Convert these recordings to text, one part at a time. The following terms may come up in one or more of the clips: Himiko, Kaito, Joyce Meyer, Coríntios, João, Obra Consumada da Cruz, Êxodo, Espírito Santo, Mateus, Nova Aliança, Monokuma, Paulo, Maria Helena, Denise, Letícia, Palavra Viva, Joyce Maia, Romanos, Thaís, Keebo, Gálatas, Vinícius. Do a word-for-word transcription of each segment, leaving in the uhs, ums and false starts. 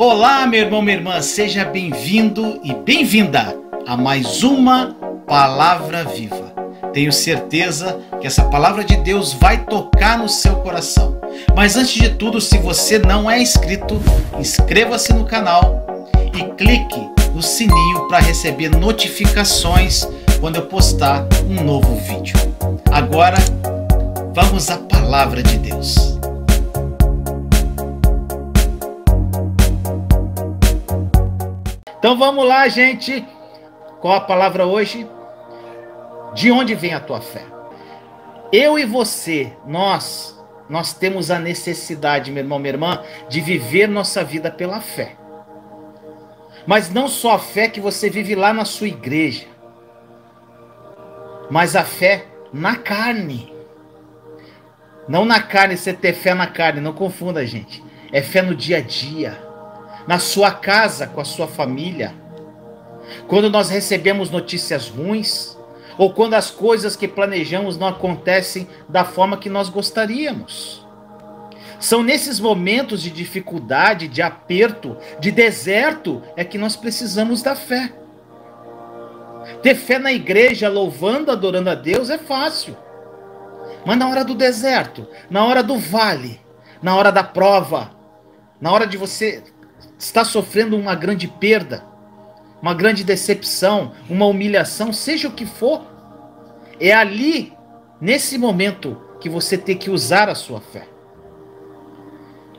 Olá, meu irmão, minha irmã, seja bem-vindo e bem-vinda a mais uma Palavra Viva. Tenho certeza que essa Palavra de Deus vai tocar no seu coração. Mas antes de tudo, se você não é inscrito, inscreva-se no canal e clique no sininho para receber notificações quando eu postar um novo vídeo. Agora, vamos à Palavra de Deus. Então vamos lá, gente. Qual a palavra hoje? De onde vem a tua fé? Eu e você, nós, nós temos a necessidade, meu irmão, minha irmã, de viver nossa vida pela fé. Mas não só a fé que você vive lá na sua igreja, mas a fé na carne. Não na carne, você ter fé na carne, não confunda, gente. É fé no dia a dia. Na sua casa, com a sua família, quando nós recebemos notícias ruins, ou quando as coisas que planejamos não acontecem da forma que nós gostaríamos. São nesses momentos de dificuldade, de aperto, de deserto, é que nós precisamos da fé. Ter fé na igreja, louvando, adorando a Deus, é fácil. Mas na hora do deserto, na hora do vale, na hora da prova, na hora de você está sofrendo uma grande perda, uma grande decepção, uma humilhação, seja o que for, é ali, nesse momento, que você tem que usar a sua fé.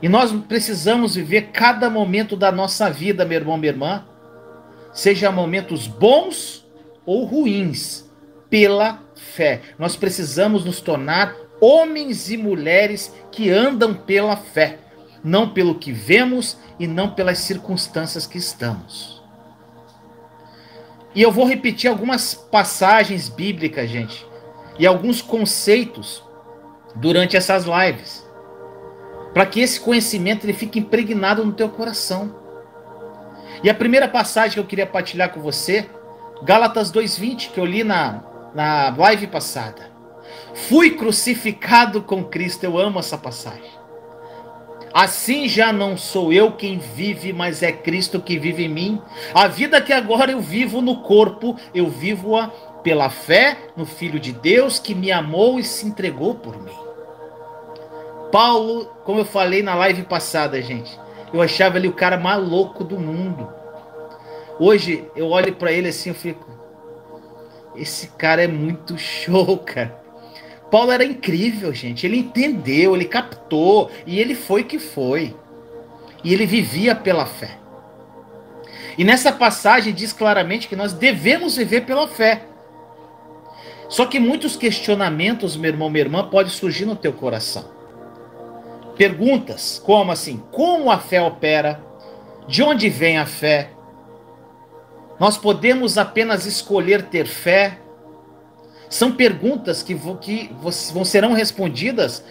E nós precisamos viver cada momento da nossa vida, meu irmão, minha irmã, seja momentos bons ou ruins, pela fé. Nós precisamos nos tornar homens e mulheres que andam pela fé. Não pelo que vemos e não pelas circunstâncias que estamos. E eu vou repetir algumas passagens bíblicas, gente, e alguns conceitos durante essas lives, para que esse conhecimento ele fique impregnado no teu coração. E a primeira passagem que eu queria partilhar com você, Gálatas dois vinte, que eu li na, na live passada. Fui crucificado com Cristo, eu amo essa passagem. Assim já não sou eu quem vive, mas é Cristo que vive em mim. A vida que agora eu vivo no corpo, eu vivo-a pela fé no Filho de Deus que me amou e se entregou por mim. Paulo, como eu falei na live passada, gente, eu achava ele o cara mais louco do mundo. Hoje eu olho para ele assim, eu fico, esse cara é muito show, cara. Paulo era incrível, gente, ele entendeu, ele captou, e ele foi que foi, e ele vivia pela fé. E nessa passagem diz claramente que nós devemos viver pela fé. Só que muitos questionamentos, meu irmão, minha irmã, podem surgir no teu coração. Perguntas, como assim, como a fé opera, de onde vem a fé? Nós podemos apenas escolher ter fé? São perguntas que, vo, que vo, serão respondidas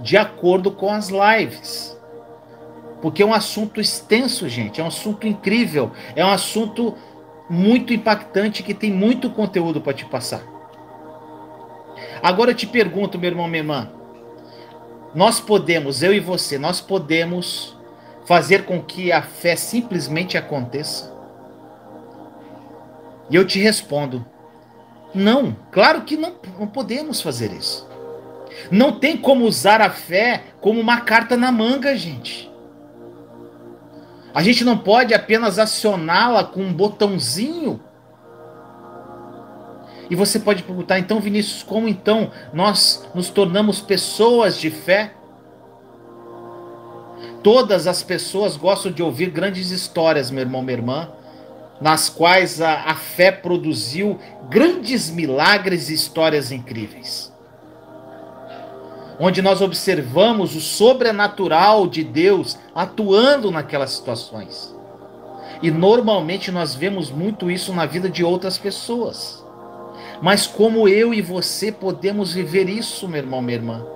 de acordo com as lives. Porque é um assunto extenso, gente. É um assunto incrível. É um assunto muito impactante que tem muito conteúdo para te passar. Agora eu te pergunto, meu irmão, minha irmã. Nós podemos, eu e você, nós podemos fazer com que a fé simplesmente aconteça? E eu te respondo. Não, claro que não, não podemos fazer isso. Não tem como usar a fé como uma carta na manga, gente. A gente não pode apenas acioná-la com um botãozinho. E você pode perguntar, então Vinícius, como então nós nos tornamos pessoas de fé? Todas as pessoas gostam de ouvir grandes histórias, meu irmão, minha irmã, nas quais a, a fé produziu grandes milagres e histórias incríveis. Onde nós observamos o sobrenatural de Deus atuando naquelas situações. E normalmente nós vemos muito isso na vida de outras pessoas. Mas como eu e você podemos viver isso, meu irmão, minha irmã?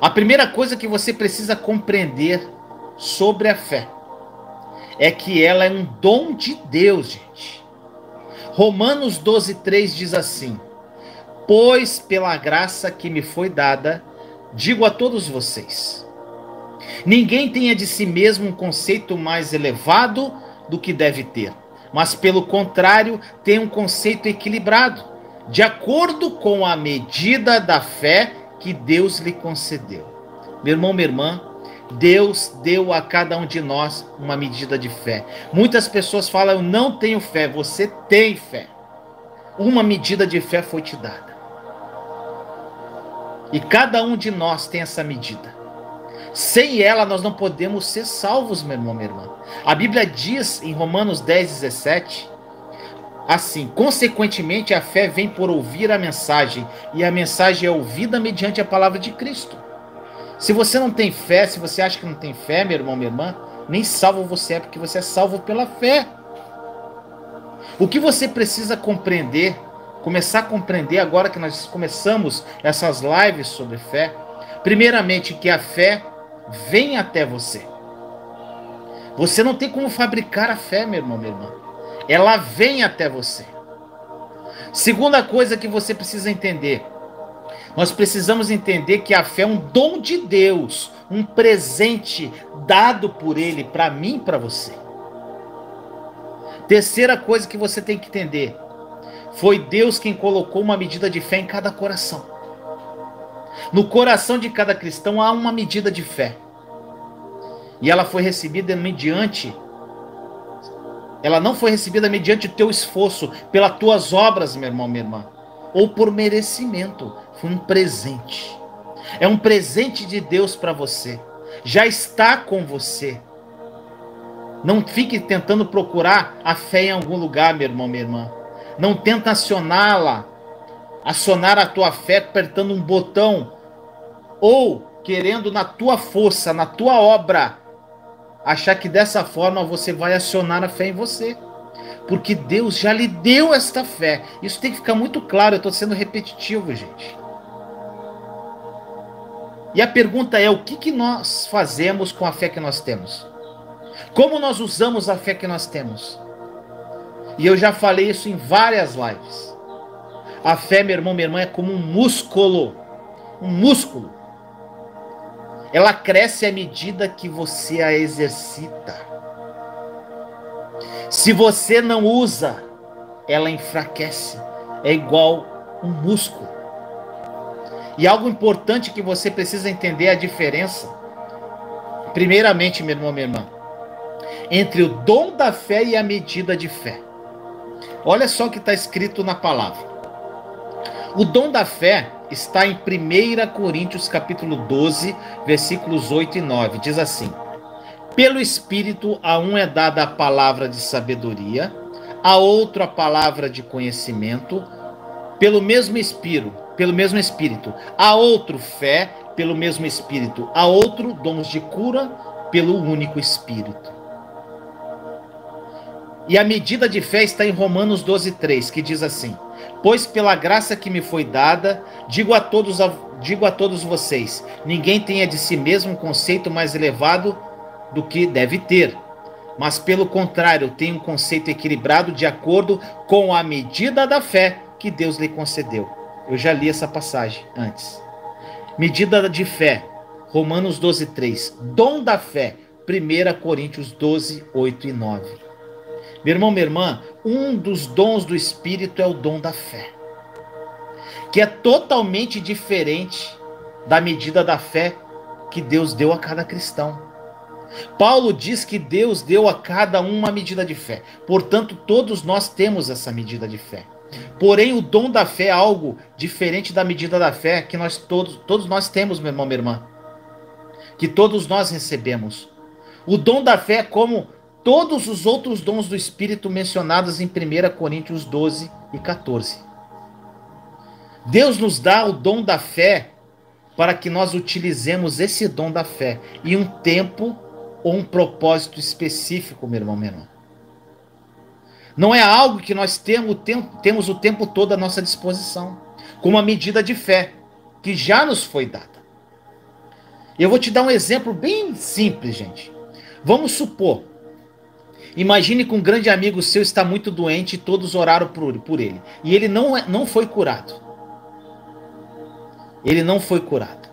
A primeira coisa que você precisa compreender sobre a fé é que ela é um dom de Deus, gente. Romanos doze, três diz assim: pois pela graça que me foi dada, digo a todos vocês, Ninguém tenha de si mesmo um conceito mais elevado do que deve ter, mas pelo contrário, tenha um conceito equilibrado, de acordo com a medida da fé que Deus lhe concedeu. Meu irmão, minha irmã, Deus deu a cada um de nós uma medida de fé. Muitas pessoas falam, eu não tenho fé. Você tem fé. Uma medida de fé foi te dada. E cada um de nós tem essa medida. Sem ela nós não podemos ser salvos, meu irmão, minha irmã. A Bíblia diz em Romanos dez, dezessete, assim, consequentemente a fé vem por ouvir a mensagem, e a mensagem é ouvida mediante a palavra de Cristo. Se você não tem fé, se você acha que não tem fé, meu irmão, minha irmã, nem salvo você é, porque você é salvo pela fé. O que você precisa compreender, começar a compreender agora que nós começamos essas lives sobre fé, primeiramente que a fé vem até você. Você não tem como fabricar a fé, meu irmão, minha irmã. Ela vem até você. Segunda coisa que você precisa entender, nós precisamos entender que a fé é um dom de Deus, um presente dado por Ele para mim e para você. Terceira coisa que você tem que entender, foi Deus quem colocou uma medida de fé em cada coração. No coração de cada cristão há uma medida de fé. E ela foi recebida mediante, ela não foi recebida mediante o teu esforço, pelas tuas obras, meu irmão, minha irmã, ou por merecimento. Foi um presente. É um presente de Deus para você. Já está com você. Não fique tentando procurar a fé em algum lugar, meu irmão, minha irmã. Não tenta acioná-la. Acionar a tua fé apertando um botão. Ou querendo na tua força, na tua obra. Achar que dessa forma você vai acionar a fé em você. Porque Deus já lhe deu esta fé. Isso tem que ficar muito claro. Eu estou sendo repetitivo, gente. E a pergunta é, o que, que nós fazemos com a fé que nós temos? Como nós usamos a fé que nós temos? E eu já falei isso em várias lives. A fé, meu irmão, minha irmã, é como um músculo. Um músculo. Ela cresce à medida que você a exercita. Se você não usa, ela enfraquece. É igual um músculo. E algo importante que você precisa entender é a diferença, primeiramente, meu irmão, minha irmã, entre o dom da fé e a medida de fé. Olha só o que está escrito na palavra. O dom da fé está em primeira Coríntios, capítulo doze, versículos oito e nove. Diz assim, pelo Espírito a um é dada a palavra de sabedoria, a outro a palavra de conhecimento, pelo mesmo Espírito. Pelo mesmo Espírito, a outro fé, pelo mesmo Espírito, a outro dons de cura, pelo único Espírito. E a medida de fé está em Romanos doze, três, que diz assim, pois pela graça que me foi dada, digo a todos, digo a todos vocês, ninguém tenha de si mesmo um conceito mais elevado do que deve ter, mas pelo contrário, tenha um conceito equilibrado de acordo com a medida da fé que Deus lhe concedeu. Eu já li essa passagem antes. Medida de fé, Romanos doze, três. Dom da fé, primeira Coríntios doze, oito e nove. Meu irmão, minha irmã, um dos dons do Espírito é o dom da fé, que é totalmente diferente da medida da fé que Deus deu a cada cristão. Paulo diz que Deus deu a cada um uma medida de fé. Portanto, todos nós temos essa medida de fé. Porém, o dom da fé é algo diferente da medida da fé que nós todos, todos nós temos, meu irmão, minha irmã. Que todos nós recebemos. O dom da fé é como todos os outros dons do Espírito mencionados em primeira Coríntios doze e quatorze. Deus nos dá o dom da fé para que nós utilizemos esse dom da fé em um tempo ou um propósito específico, meu irmão, minha irmã. Não é algo que nós temos, temos o tempo todo à nossa disposição, com uma medida de fé que já nos foi dada. Eu vou te dar um exemplo bem simples, gente. Vamos supor, imagine que um grande amigo seu está muito doente e todos oraram por ele. E ele não, não foi curado. Ele não foi curado.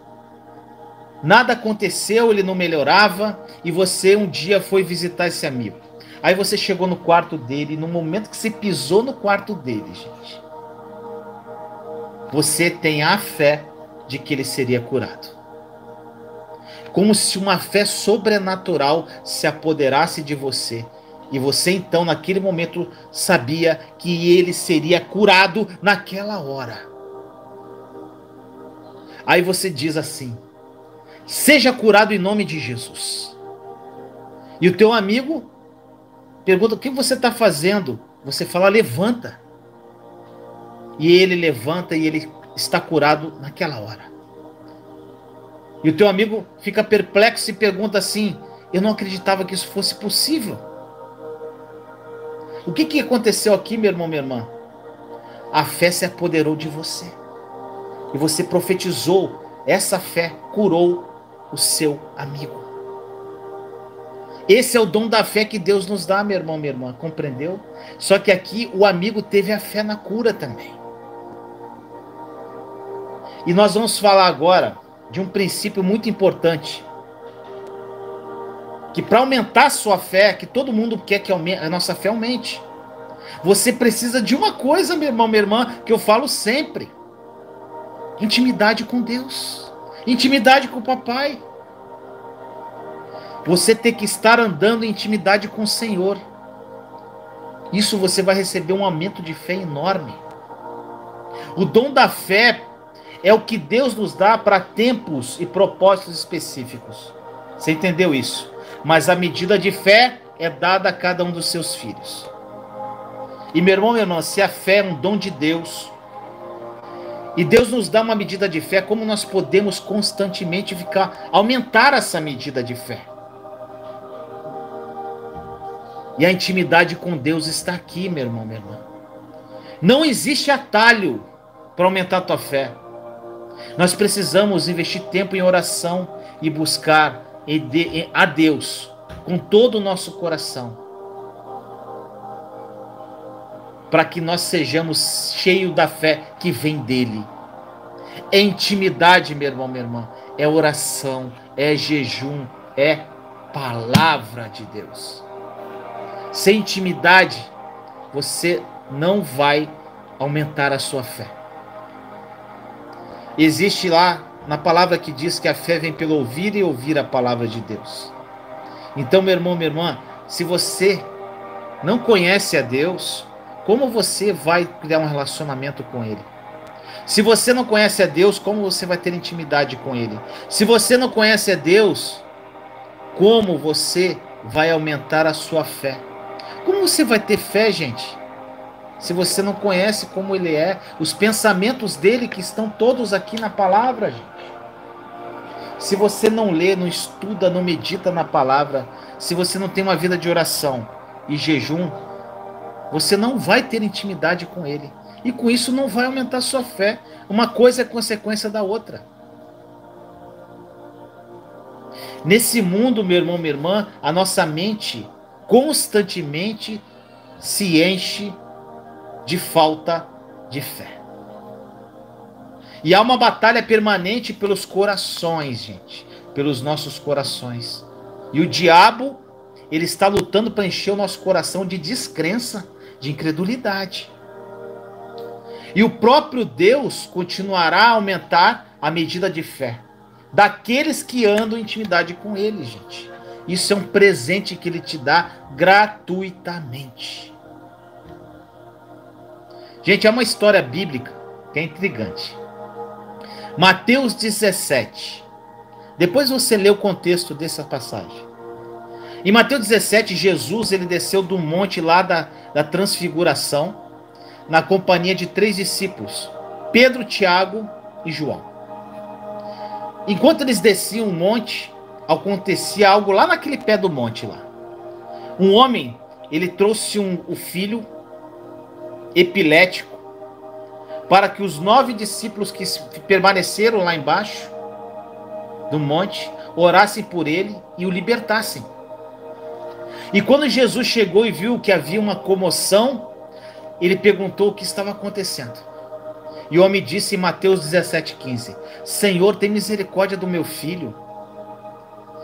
Nada aconteceu, ele não melhorava, e você um dia foi visitar esse amigo. Aí você chegou no quarto dele, e no momento que você pisou no quarto dele, gente, você tem a fé de que ele seria curado. Como se uma fé sobrenatural se apoderasse de você. E você então, naquele momento, sabia que ele seria curado naquela hora. Aí você diz assim: seja curado em nome de Jesus. E o teu amigo pergunta: o que você está fazendo? Você fala: levanta. E ele levanta e ele está curado naquela hora. E o teu amigo fica perplexo e pergunta assim: eu não acreditava que isso fosse possível. O que, que aconteceu aqui, meu irmão, minha irmã? A fé se apoderou de você. E você profetizou. Essa fé curou o seu amigo. Esse é o dom da fé que Deus nos dá, meu irmão, minha irmã. Compreendeu? Só que aqui o amigo teve a fé na cura também. E nós vamos falar agora de um princípio muito importante, que para aumentar a sua fé, que todo mundo quer que a nossa fé aumente, você precisa de uma coisa, meu irmão, minha irmã, que eu falo sempre: intimidade com Deus, intimidade com o papai. Você tem que estar andando em intimidade com o Senhor. Isso você vai receber um aumento de fé enorme. O dom da fé é o que Deus nos dá para tempos e propósitos específicos. Você entendeu isso? Mas a medida de fé é dada a cada um dos seus filhos. E meu irmão, meu irmão, se a fé é um dom de Deus, e Deus nos dá uma medida de fé, como nós podemos constantemente ficar, aumentar essa medida de fé? E a intimidade com Deus está aqui, meu irmão, minha irmã. Não existe atalho para aumentar a tua fé. Nós precisamos investir tempo em oração e buscar a Deus com todo o nosso coração, para que nós sejamos cheios da fé que vem dele. É intimidade, meu irmão, minha irmã. É oração, é jejum, é palavra de Deus. Sem intimidade, você não vai aumentar a sua fé. Existe lá na palavra que diz que a fé vem pelo ouvir e ouvir a palavra de Deus. Então, meu irmão, minha irmã, se você não conhece a Deus, como você vai criar um relacionamento com Ele? Se você não conhece a Deus, como você vai ter intimidade com Ele? Se você não conhece a Deus, como você vai aumentar a sua fé? Como você vai ter fé, gente? Se você não conhece como Ele é, os pensamentos dEle que estão todos aqui na palavra, gente. Se você não lê, não estuda, não medita na palavra, se você não tem uma vida de oração e jejum, você não vai ter intimidade com Ele. E com isso não vai aumentar a sua fé. Uma coisa é consequência da outra. Nesse mundo, meu irmão, minha irmã, a nossa mente constantemente se enche de falta de fé. E há uma batalha permanente pelos corações, gente. Pelos nossos corações. E o diabo, ele está lutando para encher o nosso coração de descrença, de incredulidade. E o próprio Deus continuará a aumentar a medida de fé daqueles que andam em intimidade com Ele, gente. Isso é um presente que Ele te dá gratuitamente. Gente, é uma história bíblica que é intrigante. Mateus dezessete. Depois você lê o contexto dessa passagem. Em Mateus dezessete, Jesus ele desceu do monte lá da, da transfiguração, na companhia de três discípulos, Pedro, Tiago e João. Enquanto eles desciam o monte, acontecia algo lá naquele pé do monte lá. Um homem, ele trouxe um, o filho epilético, para que os nove discípulos que permaneceram lá embaixo do monte, orassem por ele e o libertassem. E quando Jesus chegou e viu que havia uma comoção, ele perguntou o que estava acontecendo. E o homem disse em Mateus dezessete, quinze, Senhor, tem misericórdia do meu filho,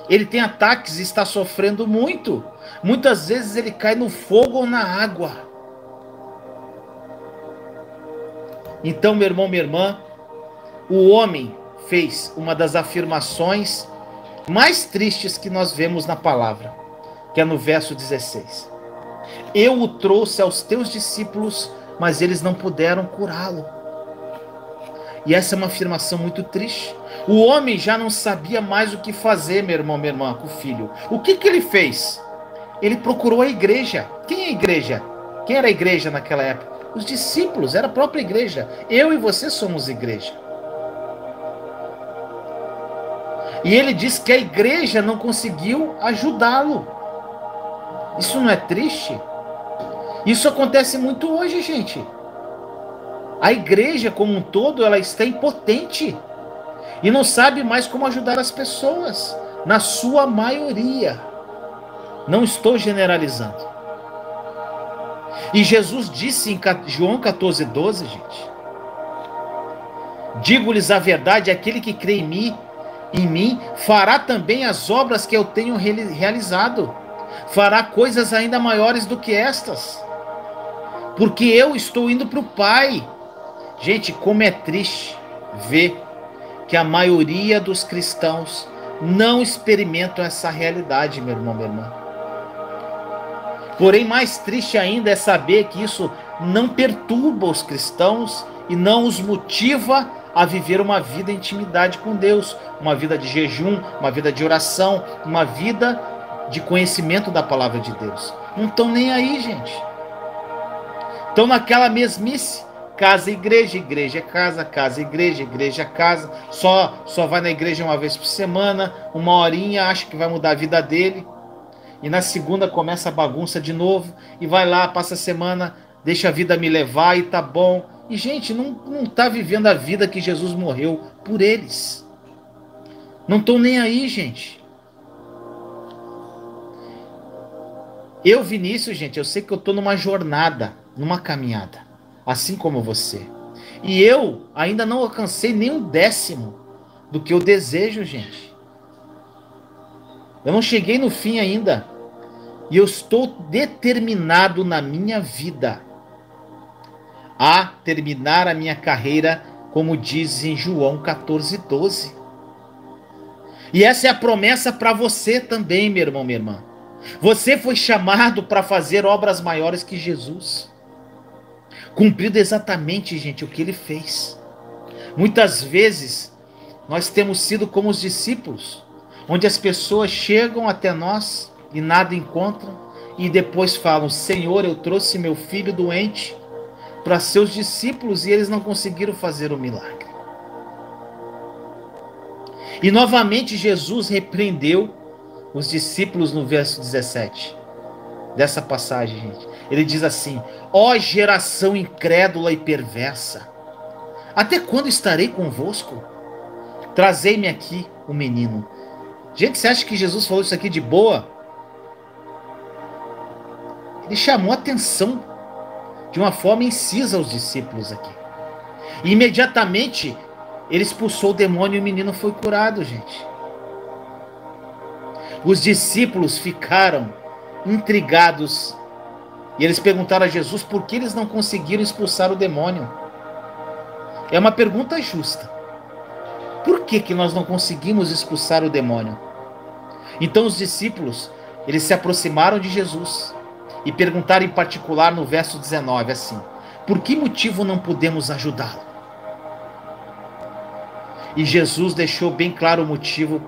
ele tem ataques e está sofrendo muito. Muitas vezes ele cai no fogo ou na água. Então, meu irmão, minha irmã, o homem fez uma das afirmações mais tristes que nós vemos na palavra, que é no verso dezesseis. Eu o trouxe aos teus discípulos, mas eles não puderam curá-lo. E essa é uma afirmação muito triste. O homem já não sabia mais o que fazer, meu irmão, minha irmã, com o filho. O que que ele fez? Ele procurou a igreja. Quem é a igreja? Quem era a igreja naquela época? Os discípulos, era a própria igreja. Eu e você somos igreja. E ele diz que a igreja não conseguiu ajudá-lo. Isso não é triste? Isso acontece muito hoje, gente. A igreja como um todo, ela está impotente. E não sabe mais como ajudar as pessoas. Na sua maioria. Não estou generalizando. E Jesus disse em João quatorze, doze, gente. Digo-lhes a verdade, aquele que crê em mim, em mim, fará também as obras que eu tenho realizado. Fará coisas ainda maiores do que estas. Porque eu estou indo para o Pai. Gente, como é triste ver que a maioria dos cristãos não experimentam essa realidade, meu irmão, minha irmã. Porém, mais triste ainda é saber que isso não perturba os cristãos e não os motiva a viver uma vida em intimidade com Deus, uma vida de jejum, uma vida de oração, uma vida de conhecimento da palavra de Deus. Não estão nem aí, gente. Estão naquela mesmice, casa, igreja, igreja, casa, casa, igreja, igreja, casa, só, só vai na igreja uma vez por semana, uma horinha, acha que vai mudar a vida dele. E na segunda começa a bagunça de novo. E vai lá, passa a semana, deixa a vida me levar e tá bom. E gente, não, não tá vivendo a vida que Jesus morreu por eles. Não estão nem aí, gente. Eu, Vinícius, gente, eu sei que eu tô numa jornada, numa caminhada. Assim como você. E eu ainda não alcancei nem um décimo do que eu desejo, gente. Eu não cheguei no fim ainda. E eu estou determinado na minha vida a terminar a minha carreira, como diz em João quatorze, doze. E essa é a promessa para você também, meu irmão, minha irmã. Você foi chamado para fazer obras maiores que Jesus. Cumprido exatamente, gente, o que ele fez. Muitas vezes, nós temos sido como os discípulos, onde as pessoas chegam até nós e nada encontram, e depois falam, Senhor, eu trouxe meu filho doente para seus discípulos e eles não conseguiram fazer o milagre. E novamente Jesus repreendeu os discípulos no verso dezessete, dessa passagem, gente. Ele diz assim, ó geração incrédula e perversa, até quando estarei convosco? Trazei-me aqui o menino. Gente, você acha que Jesus falou isso aqui de boa? Ele chamou a atenção de uma forma incisa aos discípulos aqui. E imediatamente, ele expulsou o demônio e o menino foi curado, gente. Os discípulos ficaram intrigados. E eles perguntaram a Jesus por que eles não conseguiram expulsar o demônio. É uma pergunta justa. Por que que nós não conseguimos expulsar o demônio? Então os discípulos, eles se aproximaram de Jesus e perguntaram em particular no verso dezenove assim, por que motivo não podemos ajudá-lo? E Jesus deixou bem claro o motivo,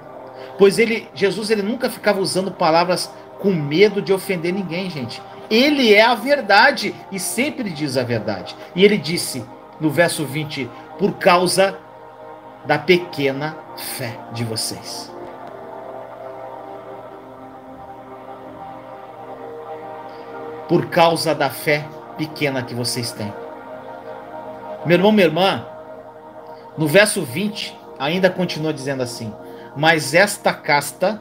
pois ele, Jesus ele nunca ficava usando palavras com medo de ofender ninguém, gente. Ele é a verdade e sempre diz a verdade. E ele disse no verso vinte, por causa da pequena fé de vocês. Por causa da fé pequena que vocês têm. Meu irmão, minha irmã, no verso vinte, ainda continua dizendo assim, mas esta casta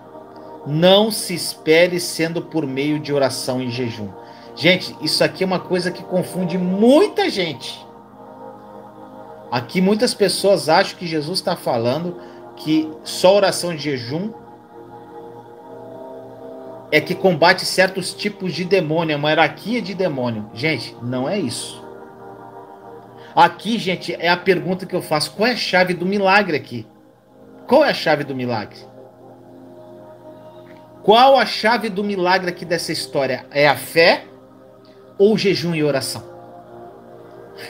não se espere sendo por meio de oração e jejum. Gente, isso aqui é uma coisa que confunde muita gente. Aqui muitas pessoas acham que Jesus está falando que só oração de jejum é que combate certos tipos de demônio, é uma hierarquia de demônio. Gente, não é isso. Aqui, gente, é a pergunta que eu faço. Qual é a chave do milagre aqui? Qual é a chave do milagre? Qual a chave do milagre aqui dessa história? É a fé ou jejum e oração?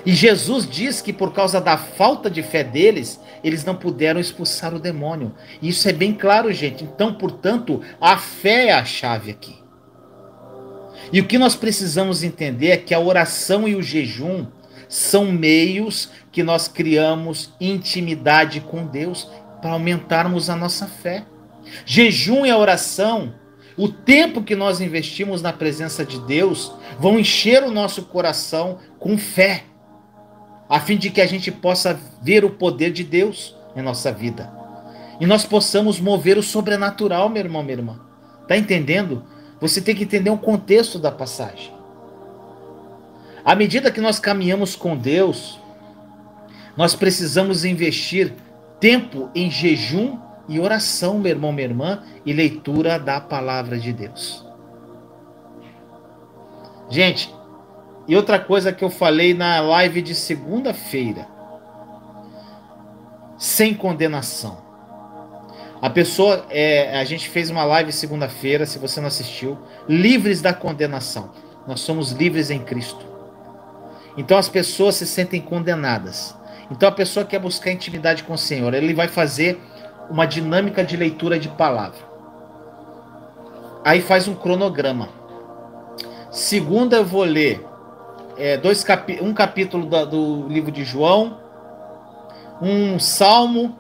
E Jesus diz que por causa da falta de fé deles, eles não puderam expulsar o demônio. Isso é bem claro, gente. Então, portanto, a fé é a chave aqui. E o que nós precisamos entender é que a oração e o jejum são meios que nós criamos intimidade com Deus para aumentarmos a nossa fé. Jejum e a oração, o tempo que nós investimos na presença de Deus, vão encher o nosso coração com fé, a fim de que a gente possa ver o poder de Deus em nossa vida. E nós possamos mover o sobrenatural, meu irmão, minha irmã. Está entendendo? Você tem que entender o contexto da passagem. À medida que nós caminhamos com Deus, nós precisamos investir tempo em jejum e oração, meu irmão, minha irmã, e leitura da palavra de Deus. Gente, e outra coisa que eu falei na live de segunda-feira, sem condenação. A pessoa, é, a gente fez uma live segunda-feira, se você não assistiu, livres da condenação. Nós somos livres em Cristo. Então as pessoas se sentem condenadas. Então a pessoa quer buscar intimidade com o Senhor, ele vai fazer uma dinâmica de leitura de palavra. Aí faz um cronograma. Segunda eu vou ler é, dois capi- um capítulo da, do livro de João, um salmo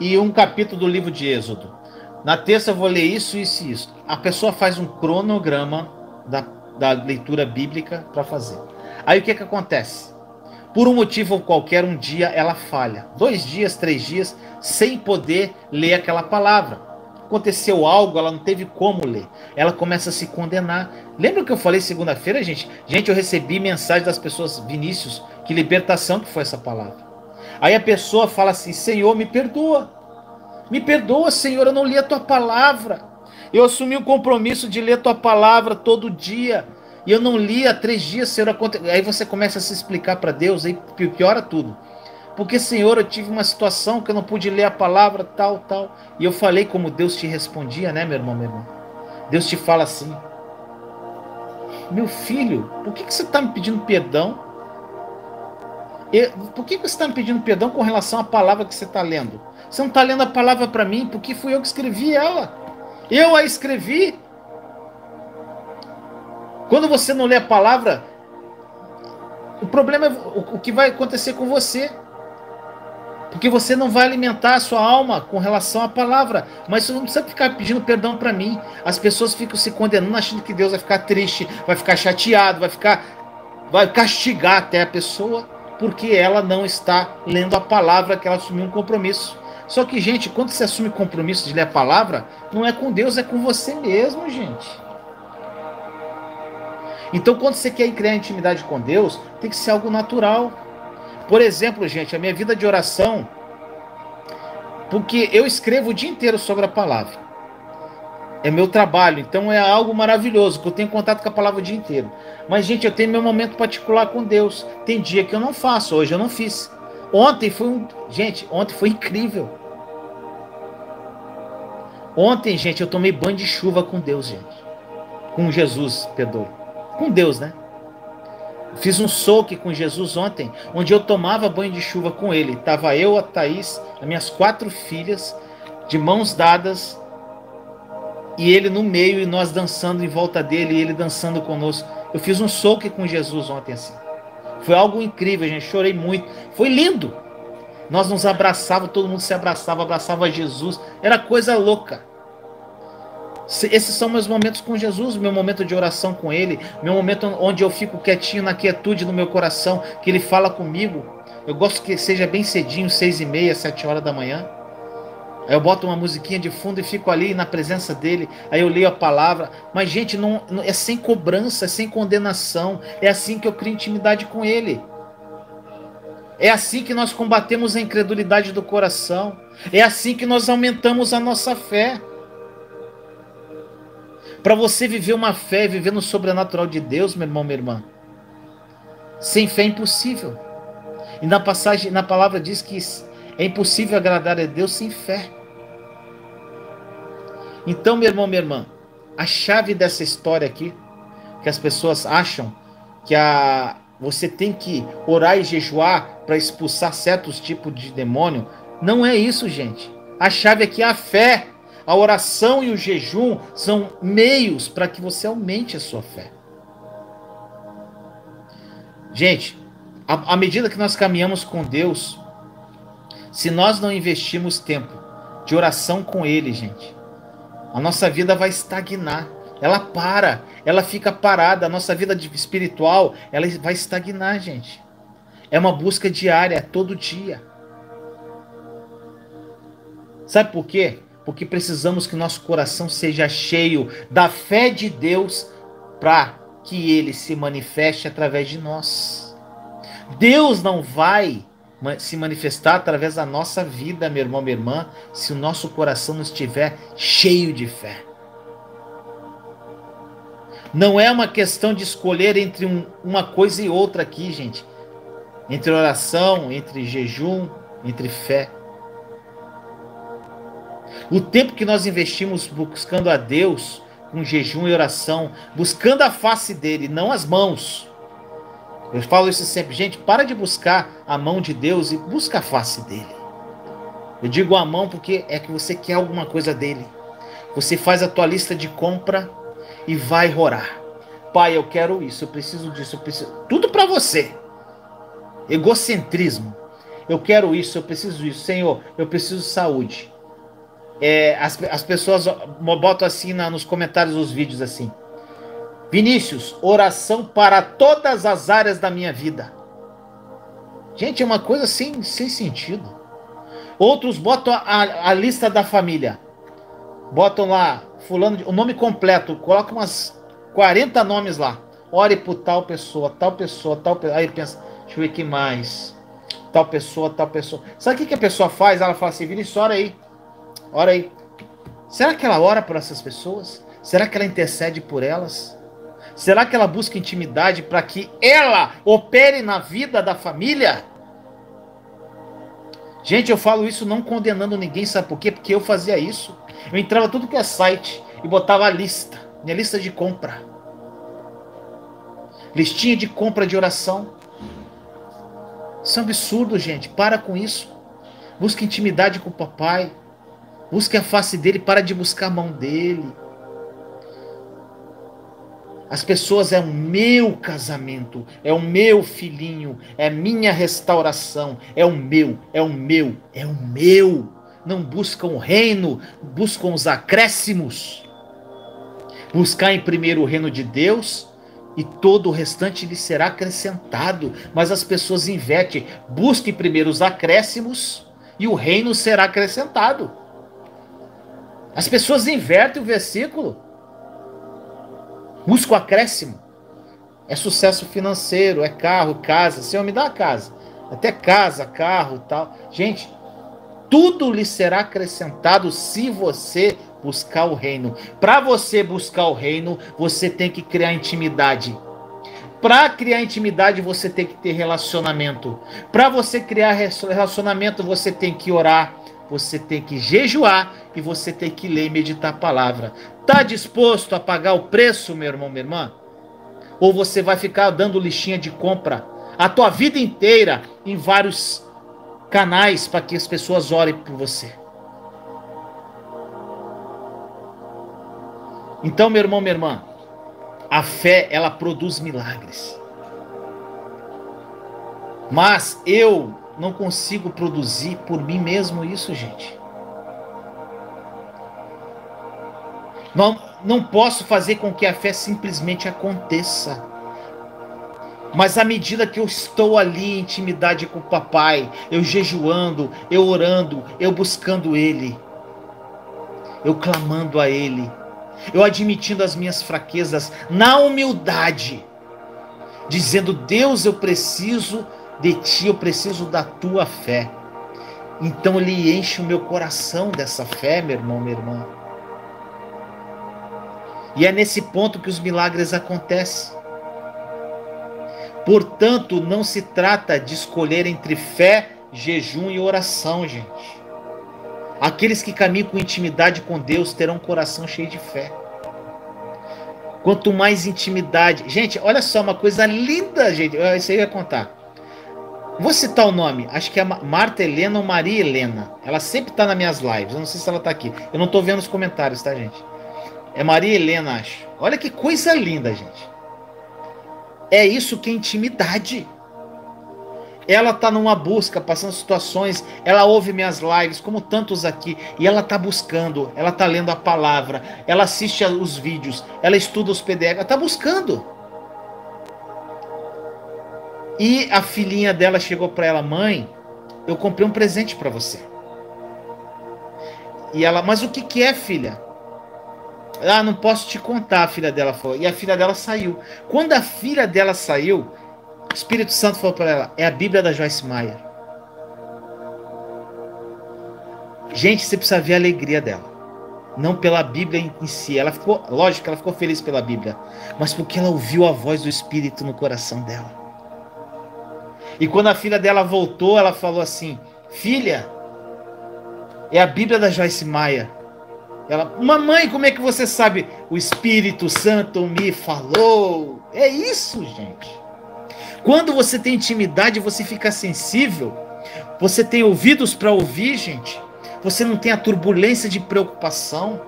e um capítulo do livro de Êxodo. Na terça eu vou ler isso, isso e isso. A pessoa faz um cronograma da, da leitura bíblica para fazer. Aí o que, que acontece? Por um motivo qualquer, um dia ela falha. Dois dias, três dias, sem poder ler aquela palavra. Aconteceu algo, ela não teve como ler. Ela começa a se condenar. Lembra que eu falei segunda-feira, gente? Gente, eu recebi mensagem das pessoas, Vinícius, que libertação que foi essa palavra. Aí a pessoa fala assim, Senhor, me perdoa. Me perdoa, Senhor, eu não li a tua palavra. Eu assumi o compromisso de ler a tua palavra todo dia. E eu não li há três dias, Senhor. Aí você começa a se explicar para Deus, aí piora tudo. Porque, Senhor, eu tive uma situação que eu não pude ler a palavra, tal, tal. E eu falei como Deus te respondia, né, meu irmão, meu irmão? Deus te fala assim, meu filho, por que, que você está me pedindo perdão? Eu, por que, que você está me pedindo perdão com relação à palavra que você está lendo? Você não está lendo a palavra para mim, porque fui eu que escrevi ela. Eu a escrevi. Quando você não lê a palavra, o problema é o que vai acontecer com você. Porque você não vai alimentar a sua alma com relação à palavra. Mas você não precisa ficar pedindo perdão para mim. As pessoas ficam se condenando, achando que Deus vai ficar triste, vai ficar chateado, vai ficar, vai castigar até a pessoa, porque ela não está lendo a palavra que ela assumiu um compromisso. Só que, gente, quando você assume compromisso de ler a palavra, não é com Deus, é com você mesmo, gente. Então, quando você quer criar intimidade com Deus, tem que ser algo natural. Por exemplo, gente, a minha vida de oração, porque eu escrevo o dia inteiro sobre a palavra. É meu trabalho, então é algo maravilhoso, que eu tenho contato com a palavra o dia inteiro. Mas, gente, eu tenho meu momento particular com Deus. Tem dia que eu não faço, hoje eu não fiz. Ontem foi um... Gente, ontem foi incrível. Ontem, gente, eu tomei banho de chuva com Deus, gente. Com Jesus, perdoe. Com Deus, né? Fiz um soak com Jesus ontem, onde eu tomava banho de chuva com ele. Tava eu, a Thaís, as minhas quatro filhas, de mãos dadas, e ele no meio, e nós dançando em volta dele, e ele dançando conosco. Eu fiz um soak com Jesus ontem, assim. Foi algo incrível, gente. Chorei muito. Foi lindo. Nós nos abraçávamos, todo mundo se abraçava, abraçava Jesus. Era coisa louca. Esses são meus momentos com Jesus, meu momento de oração com Ele, meu momento onde eu fico quietinho na quietude do meu coração, que Ele fala comigo. Eu gosto que seja bem cedinho, seis e meia, sete horas da manhã. Aí eu boto uma musiquinha de fundo e fico ali na presença dele. Aí eu leio a palavra. Mas, gente, não, é sem cobrança, é sem condenação. É assim que eu crio intimidade com Ele. É assim que nós combatemos a incredulidade do coração. É assim que nós aumentamos a nossa fé. Para você viver uma fé, viver no sobrenatural de Deus, meu irmão, minha irmã, sem fé é impossível. E na passagem, na palavra diz que é impossível agradar a Deus sem fé. Então, meu irmão, minha irmã, a chave dessa história aqui, que as pessoas acham que a, você tem que orar e jejuar para expulsar certos tipos de demônio, não é isso, gente. A chave aqui é a fé. A oração e o jejum são meios para que você aumente a sua fé. Gente, à medida que nós caminhamos com Deus, se nós não investirmos tempo de oração com Ele, gente, a nossa vida vai estagnar. Ela para, ela fica parada. A nossa vida espiritual, ela vai estagnar, gente. É uma busca diária, todo dia. Sabe por quê? Porque precisamos que nosso coração seja cheio da fé de Deus para que Ele se manifeste através de nós. Deus não vai se manifestar através da nossa vida, meu irmão, minha irmã, se o nosso coração não estiver cheio de fé. Não é uma questão de escolher entre um, uma coisa e outra aqui, gente. Entre oração, entre jejum, entre fé. O tempo que nós investimos buscando a Deus, com jejum e oração, buscando a face dele, não as mãos. Eu falo isso sempre, gente, para de buscar a mão de Deus e busca a face dele. Eu digo a mão porque é que você quer alguma coisa dele. Você faz a tua lista de compra e vai orar. Pai, eu quero isso, eu preciso disso, eu preciso... Tudo para você. Egocentrismo. Eu quero isso, eu preciso disso. Senhor, eu preciso de saúde. É, as, as pessoas botam assim na, nos comentários dos vídeos assim: Vinícius, oração para todas as áreas da minha vida. Gente, é uma coisa sem, sem sentido. Outros botam a, a lista da família. Botam lá, fulano, o nome completo, colocam umas quarenta nomes lá. Ore por tal pessoa, tal pessoa, tal pessoa. Aí pensa, deixa eu ver que mais. Tal pessoa, tal pessoa. Sabe o que, que a pessoa faz? Ela fala assim: Vinícius, ora aí. Ora aí, será que ela ora por essas pessoas? Será que ela intercede por elas? Será que ela busca intimidade para que ela opere na vida da família? Gente, eu falo isso não condenando ninguém, sabe por quê? Porque eu fazia isso. Eu entrava tudo que é site e botava a lista, minha lista de compra. Listinha de compra de oração. Isso é um absurdo, gente, para com isso. Busca intimidade com o papai. Busque a face dele, para de buscar a mão dele. As pessoas é o meu casamento, é o meu filhinho, é minha restauração, é o meu, é o meu, é o meu. Não buscam o reino, buscam os acréscimos. Buscar em primeiro o reino de Deus e todo o restante lhe será acrescentado. Mas as pessoas invertem, busquem primeiro os acréscimos e o reino será acrescentado. As pessoas invertem o versículo. Busca o acréscimo. É sucesso financeiro, é carro, casa. Senhor, me dá a casa. Até casa, carro e tal. Gente, tudo lhe será acrescentado se você buscar o reino. Para você buscar o reino, você tem que criar intimidade. Para criar intimidade, você tem que ter relacionamento. Para você criar relacionamento, você tem que orar. Você tem que jejuar e você tem que ler e meditar a palavra. Está disposto a pagar o preço, meu irmão, minha irmã? Ou você vai ficar dando listinha de compra a tua vida inteira em vários canais para que as pessoas orem por você? Então, meu irmão, minha irmã, a fé, ela produz milagres. Mas eu... não consigo produzir por mim mesmo isso, gente. Não, não posso fazer com que a fé simplesmente aconteça. Mas à medida que eu estou ali em intimidade com o papai, eu jejuando, eu orando, eu buscando ele, eu clamando a ele, eu admitindo as minhas fraquezas na humildade, dizendo: Deus, eu preciso... de ti, eu preciso da tua fé. Então ele enche o meu coração dessa fé, meu irmão, minha irmã. E é nesse ponto que os milagres acontecem. Portanto, não se trata de escolher entre fé, jejum e oração, gente. Aqueles que caminham com intimidade com Deus terão um coração cheio de fé. Quanto mais intimidade... Gente, olha só, uma coisa linda, gente. Isso aí eu ia contar. Vou citar o nome. Acho que é Marta Helena ou Maria Helena. Ela sempre está nas minhas lives. Eu não sei se ela está aqui. Eu não estou vendo os comentários, tá, gente? É Maria Helena, acho. Olha que coisa linda, gente. É isso que é intimidade. Ela está numa busca, passando situações, ela ouve minhas lives, como tantos aqui, e ela está buscando, ela está lendo a palavra, ela assiste os vídeos, ela estuda os P D F, ela está buscando. E a filhinha dela chegou para ela: mãe, eu comprei um presente para você. E ela: mas o que que é, filha? Ah, não posso te contar, a filha dela falou. E a filha dela saiu. Quando a filha dela saiu, o Espírito Santo falou para ela: é a Bíblia da Joyce Meyer. Gente, você precisa ver a alegria dela. Não pela Bíblia em si. Ela ficou, lógico, ela ficou feliz pela Bíblia. Mas porque ela ouviu a voz do Espírito no coração dela. E quando a filha dela voltou, ela falou assim: filha, é a Bíblia da Joyce Meyer. Ela: mamãe, como é que você sabe? O Espírito Santo me falou. É isso, gente. Quando você tem intimidade, você fica sensível. Você tem ouvidos para ouvir, gente. Você não tem a turbulência de preocupação.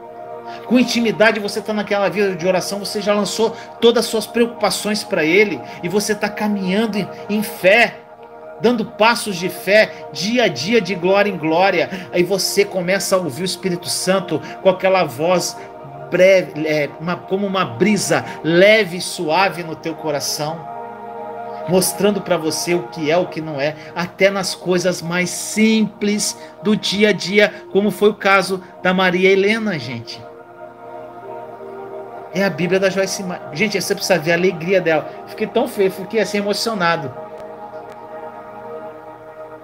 Com intimidade, você está naquela vida de oração. Você já lançou todas as suas preocupações para Ele. E você está caminhando em, em fé. Dando passos de fé. Dia a dia, de glória em glória. Aí você começa a ouvir o Espírito Santo com aquela voz breve, é, uma, como uma brisa leve e suave no teu coração. Mostrando para você o que é, o que não é, até nas coisas mais simples do dia a dia, como foi o caso da Maria Helena, gente. É a Bíblia da Joyce Maia. Gente, você precisa ver a alegria dela. Fiquei tão feio, fiquei assim emocionado.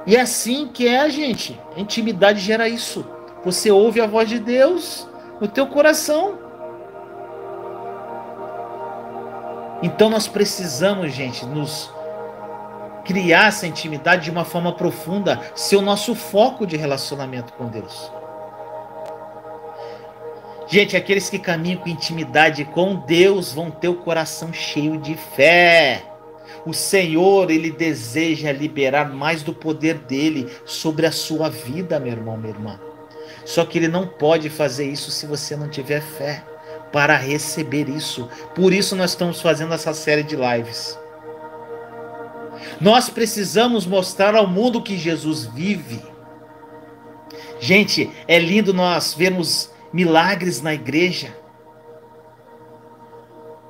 E é assim que é, gente. A intimidade gera isso. Você ouve a voz de Deus no teu coração. Então nós precisamos, gente, nos criar essa intimidade de uma forma profunda, ser o nosso foco de relacionamento com Deus. Gente, aqueles que caminham com intimidade com Deus vão ter o coração cheio de fé. O Senhor, Ele deseja liberar mais do poder dEle sobre a sua vida, meu irmão, minha irmã. Só que Ele não pode fazer isso se você não tiver fé para receber isso. Por isso nós estamos fazendo essa série de lives. Nós precisamos mostrar ao mundo que Jesus vive. Gente, é lindo nós vermos milagres na igreja,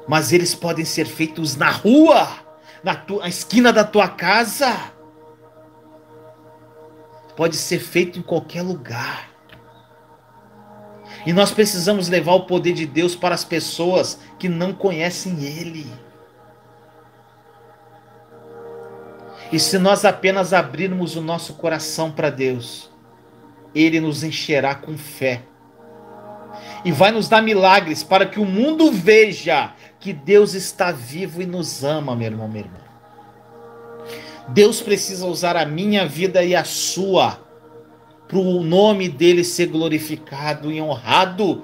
mas eles podem ser feitos na rua, na, tua, na esquina da tua casa. Pode ser feito em qualquer lugar. E nós precisamos levar o poder de Deus para as pessoas que não conhecem Ele. E se nós apenas abrirmos o nosso coração para Deus, Ele nos encherá com fé. E vai nos dar milagres para que o mundo veja que Deus está vivo e nos ama, meu irmão, minha irmã. Deus precisa usar a minha vida e a sua para o nome dele ser glorificado e honrado.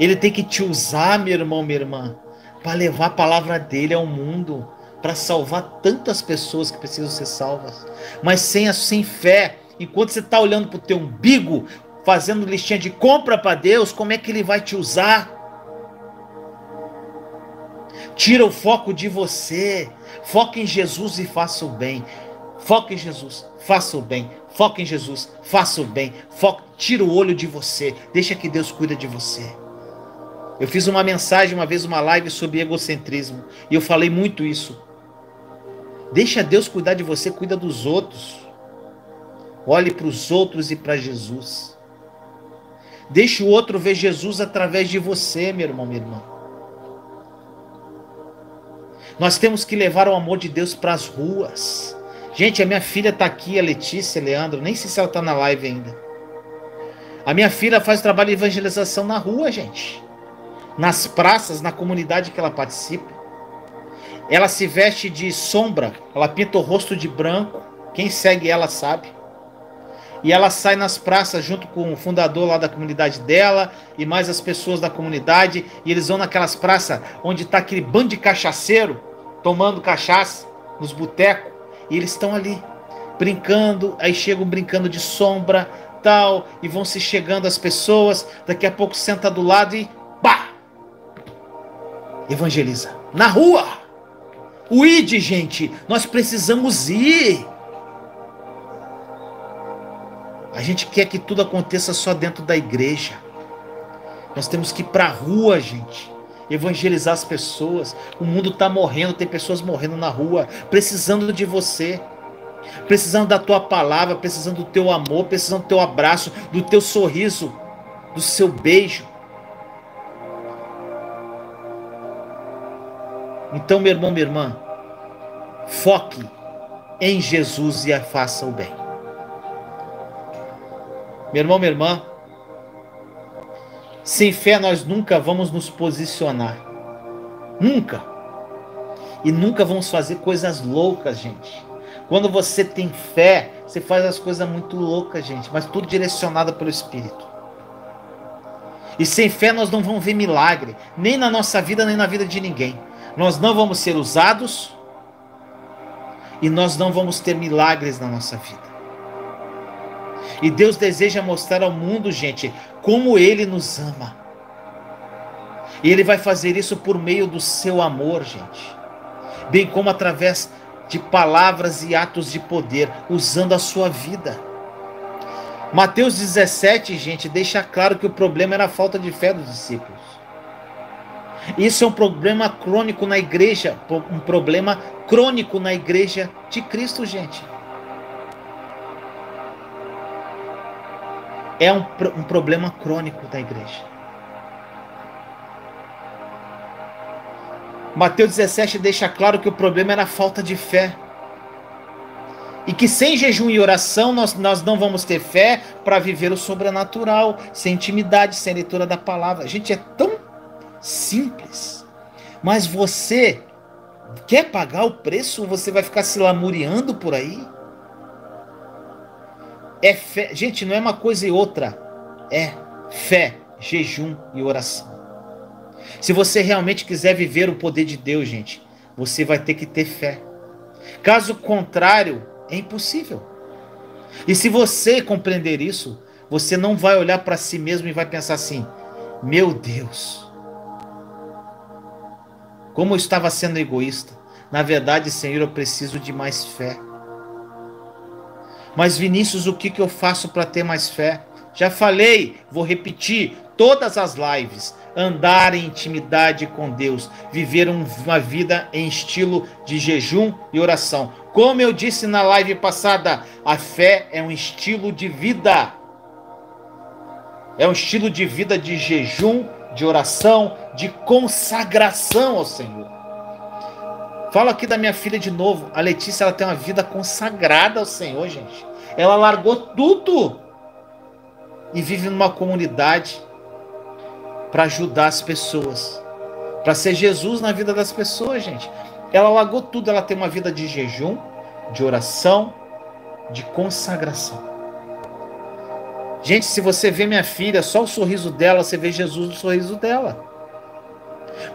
Ele tem que te usar, meu irmão, minha irmã, para levar a palavra dele ao mundo, para salvar tantas pessoas que precisam ser salvas. Mas sem, sem fé, enquanto você está olhando para o teu umbigo, fazendo listinha de compra para Deus, como é que ele vai te usar? Tira o foco de você, foca em Jesus e faça o bem. Foca em Jesus, faça o bem. Foca em Jesus, faça o bem. Foca, tira o olho de você. Deixa que Deus cuida de você. Eu fiz uma mensagem, uma vez uma live sobre egocentrismo. E eu falei muito isso. Deixa Deus cuidar de você, cuida dos outros. Olhe para os outros e para Jesus. Deixa o outro ver Jesus através de você, meu irmão, minha irmã. Nós temos que levar o amor de Deus para as ruas. Gente, a minha filha está aqui, a Letícia, a Leandro, nem sei se ela está na live ainda. A minha filha faz trabalho de evangelização na rua, gente. nas praças, na comunidade que ela participa. Ela se veste de sombra, ela pinta o rosto de branco, quem segue ela sabe. E ela sai nas praças junto com o fundador lá da comunidade dela e mais as pessoas da comunidade, e eles vão naquelas praças onde está aquele bando de cachaceiro tomando cachaça nos botecos, e eles estão ali brincando, aí chegam brincando de sombra, tal, e vão se chegando as pessoas, daqui a pouco senta do lado e pá! Evangeliza. Na rua! O I D, gente, nós precisamos ir! A gente quer que tudo aconteça só dentro da igreja. Nós temos que ir para a rua, gente. Evangelizar as pessoas. O mundo está morrendo, tem pessoas morrendo na rua, precisando de você. Precisando da tua palavra, precisando do teu amor, precisando do teu abraço, do teu sorriso, do seu beijo. Então, meu irmão, minha irmã, foque em Jesus e faça o bem. Meu irmão, minha irmã, sem fé nós nunca vamos nos posicionar. Nunca. E nunca vamos fazer coisas loucas, gente. Quando você tem fé, você faz as coisas muito loucas, gente, mas tudo direcionado pelo Espírito. E sem fé nós não vamos ver milagre, nem na nossa vida, nem na vida de ninguém. Nós não vamos ser usados e nós não vamos ter milagres na nossa vida. E Deus deseja mostrar ao mundo, gente, como Ele nos ama. E Ele vai fazer isso por meio do seu amor, gente. Bem como através de palavras e atos de poder, usando a sua vida. Mateus dezessete, gente, deixa claro que o problema era a falta de fé dos discípulos. Isso é um problema crônico na igreja, um problema crônico na igreja de Cristo, gente. É um, um problema crônico da igreja. Mateus dezessete deixa claro que o problema era a falta de fé. E que sem jejum e oração nós, nós não vamos ter fé para viver o sobrenatural, sem intimidade, sem leitura da palavra. Gente, é tão simples. Mas você quer pagar o preço ou você vai ficar se lamuriando por aí? É fé, gente, não é uma coisa e outra, é fé, jejum e oração. Se você realmente quiser viver o poder de Deus, gente, você vai ter que ter fé. Caso contrário, é impossível. E se você compreender isso, você não vai olhar para si mesmo e vai pensar assim, meu Deus, como eu estava sendo egoísta. Na verdade, Senhor, eu preciso de mais fé. Mas Vinícius, o que, que eu faço para ter mais fé? Já falei, vou repetir, todas as lives, andar em intimidade com Deus, viver uma vida em estilo de jejum e oração. Como eu disse na live passada, a fé é um estilo de vida. É um estilo de vida de jejum, de oração, de consagração ao Senhor. Falo aqui da minha filha de novo. A Letícia, ela tem uma vida consagrada ao Senhor, gente. Ela largou tudo e vive numa comunidade para ajudar as pessoas, para ser Jesus na vida das pessoas, gente. Ela largou tudo, ela tem uma vida de jejum, de oração, de consagração. Gente, se você vê minha filha, só o sorriso dela, você vê Jesus no sorriso dela.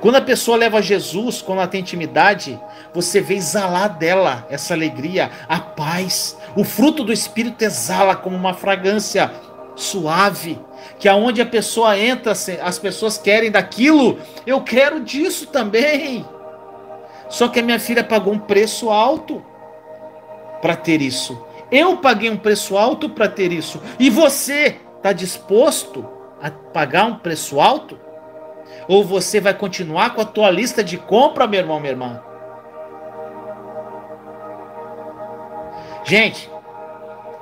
Quando a pessoa leva Jesus, quando ela tem intimidade, você vê exalar dela essa alegria, a paz. O fruto do Espírito exala como uma fragrância suave, que aonde a pessoa entra, as pessoas querem daquilo. Eu quero disso também. Só que a minha filha pagou um preço alto para ter isso. Eu paguei um preço alto para ter isso. E você está disposto a pagar um preço alto? Ou você vai continuar com a tua lista de compra, meu irmão, minha irmã? Gente,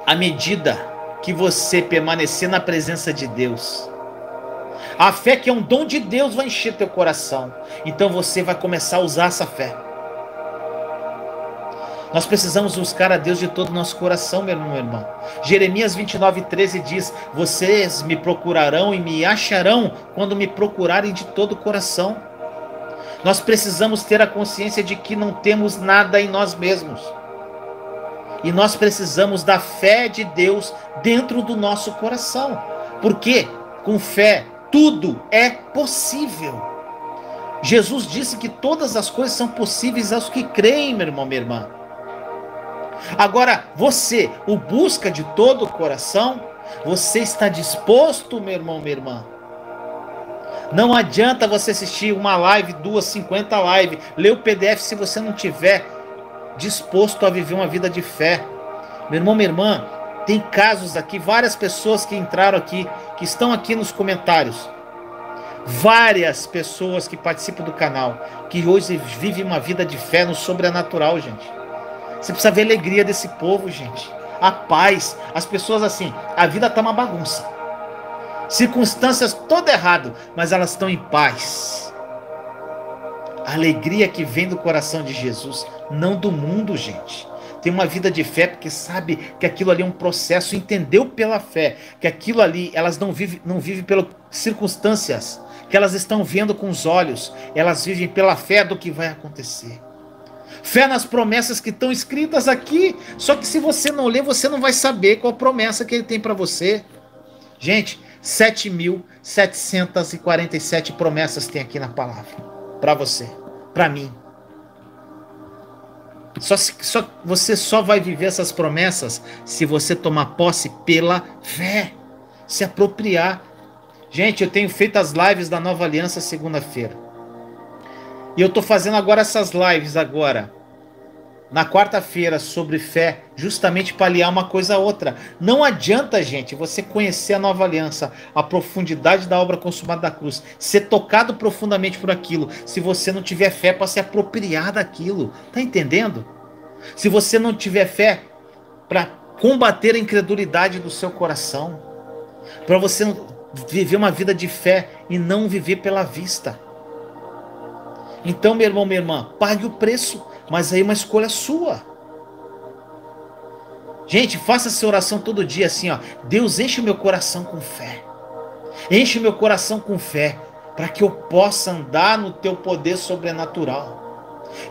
à medida que você permanecer na presença de Deus, a fé que é um dom de Deus vai encher teu coração. Então você vai começar a usar essa fé. Nós precisamos buscar a Deus de todo o nosso coração, meu irmão. Jeremias vinte e nove, treze diz: vocês me procurarão e me acharão quando me procurarem de todo o coração. Nós precisamos ter a consciência de que não temos nada em nós mesmos. E nós precisamos da fé de Deus dentro do nosso coração. Porque com fé tudo é possível. Jesus disse que todas as coisas são possíveis aos que creem, meu irmão, minha irmã. Agora, você o busca de todo o coração, você está disposto, meu irmão, minha irmã. Não adianta você assistir uma live, duas, cinquenta lives, ler o P D F se você não tiver disposto a viver uma vida de fé. Meu irmão, minha irmã, tem casos aqui, várias pessoas que entraram aqui, que estão aqui nos comentários. Várias pessoas que participam do canal, que hoje vivem uma vida de fé no sobrenatural, gente. Você precisa ver a alegria desse povo, gente. A paz. As pessoas assim, a vida tá uma bagunça. Circunstâncias todas erradas, mas elas estão em paz. A alegria que vem do coração de Jesus, não do mundo, gente. Tem uma vida de fé porque sabe que aquilo ali é um processo, entendeu pela fé, que aquilo ali, elas não vivem, não vivem pelas circunstâncias que elas estão vendo com os olhos, elas vivem pela fé do que vai acontecer. Fé nas promessas que estão escritas aqui, só que se você não ler, você não vai saber qual promessa que ele tem para você. Gente, sete mil setecentas e quarenta e sete promessas tem aqui na palavra, para você, para mim. Só, só, você só vai viver essas promessas se você tomar posse pela fé, se apropriar. Gente, eu tenho feito as lives da Nova Aliança segunda-feira. E eu estou fazendo agora essas lives agora, na quarta-feira, sobre fé, justamente para aliar uma coisa a outra. Não adianta, gente, você conhecer a Nova Aliança, a profundidade da obra consumada da cruz, ser tocado profundamente por aquilo, se você não tiver fé para se apropriar daquilo. Tá entendendo? Se você não tiver fé para combater a incredulidade do seu coração, para você não viver uma vida de fé e não viver pela vista. Então, meu irmão, minha irmã, pague o preço, mas aí é uma escolha sua. Gente, faça essa oração todo dia assim, ó. Deus, enche o meu coração com fé. Enche o meu coração com fé, para que eu possa andar no teu poder sobrenatural.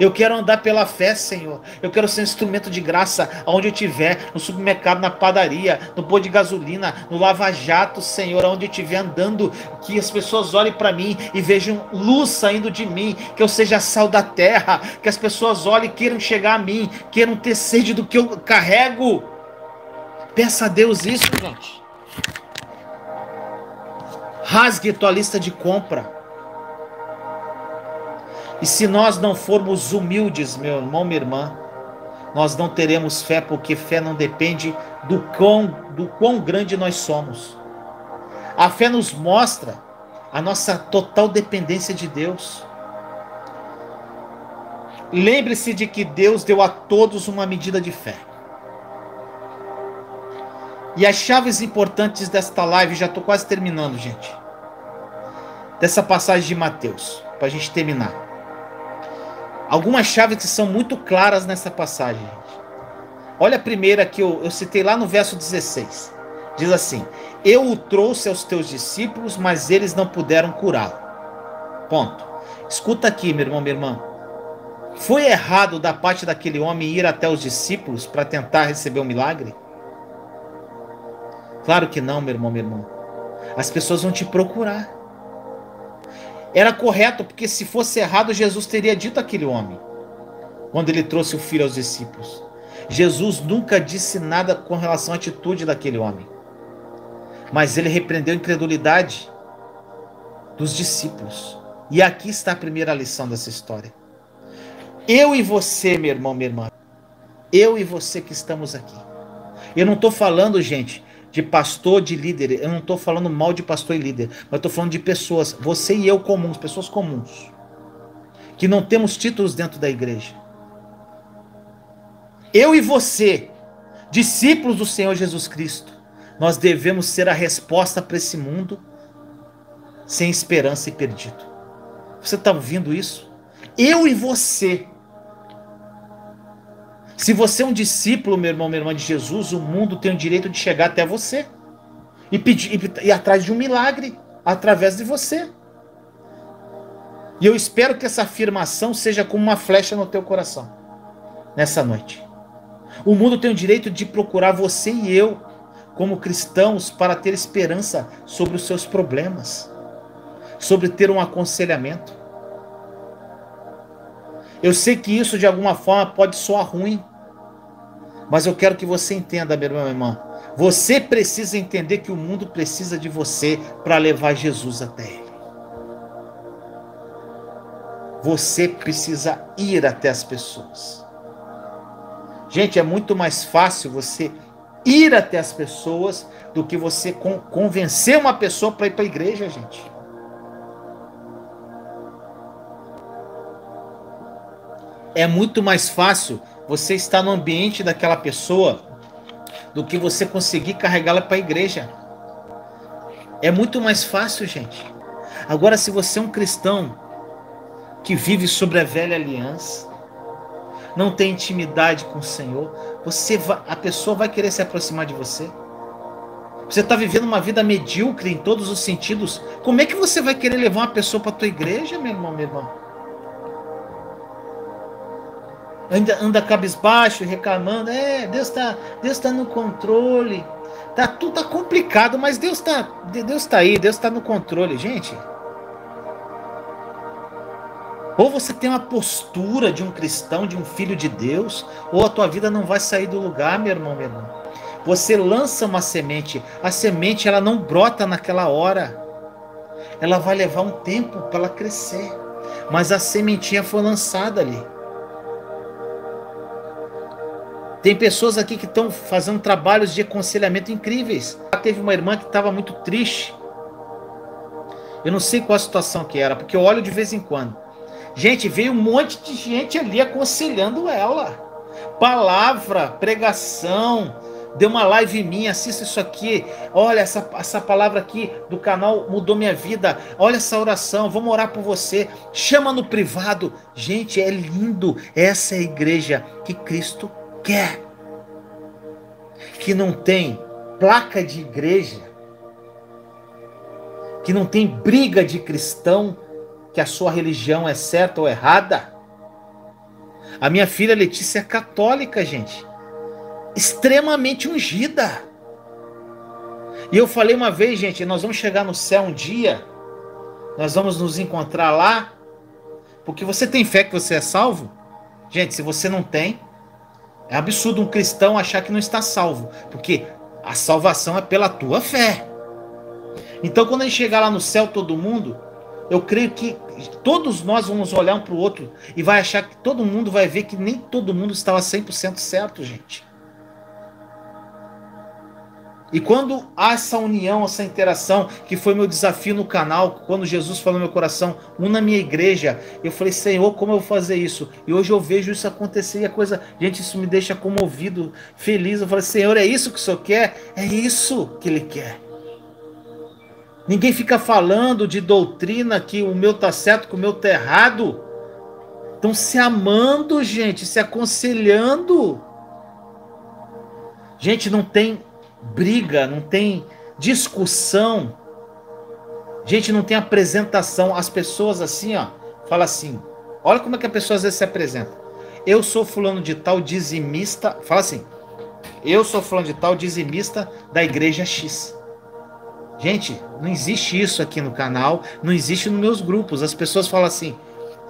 Eu quero andar pela fé, Senhor. Eu quero ser um instrumento de graça aonde eu estiver, no supermercado, na padaria, no pôr de gasolina, no lava-jato, Senhor, aonde eu estiver andando, que as pessoas olhem para mim e vejam luz saindo de mim, que eu seja sal da terra, que as pessoas olhem e queiram chegar a mim, queiram ter sede do que eu carrego. Peça a Deus isso, gente. Rasgue tua lista de compra. E se nós não formos humildes, meu irmão, minha irmã, nós não teremos fé, porque fé não depende do quão, do quão grande nós somos. A fé nos mostra a nossa total dependência de Deus. Lembre-se de que Deus deu a todos uma medida de fé. E as chaves importantes desta live, já estou quase terminando, gente, dessa passagem de Mateus, para a gente terminar. Algumas chaves que são muito claras nessa passagem, gente. Olha a primeira que eu, eu citei lá no verso dezesseis. Diz assim: eu o trouxe aos teus discípulos, mas eles não puderam curá-lo. Ponto. Escuta aqui, meu irmão, minha irmã. Foi errado da parte daquele homem ir até os discípulos para tentar receber um milagre? Claro que não, meu irmão, minha irmã. As pessoas vão te procurar. Era correto, porque se fosse errado, Jesus teria dito àquele homem, quando ele trouxe o filho aos discípulos. Jesus nunca disse nada com relação à atitude daquele homem, mas ele repreendeu a incredulidade dos discípulos. E aqui está a primeira lição dessa história. Eu e você, meu irmão, minha irmã, eu e você que estamos aqui. Eu não estou falando, gente, de pastor, de líder. Eu não estou falando mal de pastor e líder, mas estou falando de pessoas, você e eu comuns, pessoas comuns, que não temos títulos dentro da igreja. Eu e você, discípulos do Senhor Jesus Cristo, nós devemos ser a resposta para esse mundo sem esperança e perdido. Você está ouvindo isso? Eu e você. Se você é um discípulo, meu irmão, minha irmã, de Jesus, o mundo tem o direito de chegar até você e pedir, e ir atrás de um milagre através de você. E eu espero que essa afirmação seja como uma flecha no teu coração nessa noite. O mundo tem o direito de procurar você e eu como cristãos para ter esperança sobre os seus problemas, sobre ter um aconselhamento. Eu sei que isso de alguma forma pode soar ruim, mas eu quero que você entenda, meu irmão, minha irmã. Você precisa entender que o mundo precisa de você para levar Jesus até ele. Você precisa ir até as pessoas. Gente, é muito mais fácil você ir até as pessoas do que você convencer uma pessoa para ir para a igreja, gente. É muito mais fácil você estar no ambiente daquela pessoa do que você conseguir carregá-la para a igreja. É muito mais fácil, gente. Agora, se você é um cristão que vive sobre a velha aliança, não tem intimidade com o Senhor, você vai, a pessoa vai querer se aproximar de você. Você está vivendo uma vida medíocre em todos os sentidos. Como é que você vai querer levar uma pessoa para a tua igreja, meu irmão, meu irmão? Anda, anda cabisbaixo, reclamando, é, Deus está Deus tá no controle, tá, tudo tá complicado, mas Deus está Deus tá aí, Deus está no controle, gente. Ou você tem uma postura de um cristão, de um filho de Deus, ou a tua vida não vai sair do lugar, meu irmão, meu irmão. Você lança uma semente, a semente ela não brota naquela hora, ela vai levar um tempo para ela crescer, mas a sementinha foi lançada ali. Tem pessoas aqui que estão fazendo trabalhos de aconselhamento incríveis. Teve uma irmã que estava muito triste. Eu não sei qual a situação que era, porque eu olho de vez em quando. Gente, veio um monte de gente ali aconselhando ela. Palavra, pregação. Deu uma live minha, assista isso aqui. Olha, essa, essa palavra aqui do canal mudou minha vida. Olha essa oração, vamos orar por você. Chama no privado. Gente, é lindo. Essa é a igreja que Cristo quer, que não tem placa de igreja, que não tem briga de cristão, que a sua religião é certa ou errada. A minha filha Letícia é católica, gente, extremamente ungida, e eu falei uma vez, gente, nós vamos chegar no céu um dia, nós vamos nos encontrar lá, porque você tem fé que você é salvo? Gente, se você não tem, é absurdo um cristão achar que não está salvo, porque a salvação é pela tua fé. Então, quando a gente chegar lá no céu, todo mundo, eu creio que todos nós vamos olhar um para o outro e vai achar que todo mundo vai ver que nem todo mundo estava cem por cento certo, gente. E quando há essa união, essa interação, que foi meu desafio no canal, quando Jesus falou no meu coração, una a minha igreja, eu falei, Senhor, como eu vou fazer isso? E hoje eu vejo isso acontecer, e a coisa, gente, isso me deixa comovido, feliz. Eu falei, Senhor, é isso que o Senhor quer? É isso que Ele quer. Ninguém fica falando de doutrina, que o meu tá certo, que o meu tá errado. Estão se amando, gente, se aconselhando. Gente, não tem briga, não tem discussão, gente, não tem apresentação. As pessoas assim, ó, fala assim, olha como é que a pessoa às vezes se apresenta, eu sou fulano de tal dizimista, fala assim, eu sou fulano de tal dizimista da igreja X. Gente, não existe isso aqui no canal, não existe nos meus grupos. As pessoas falam assim,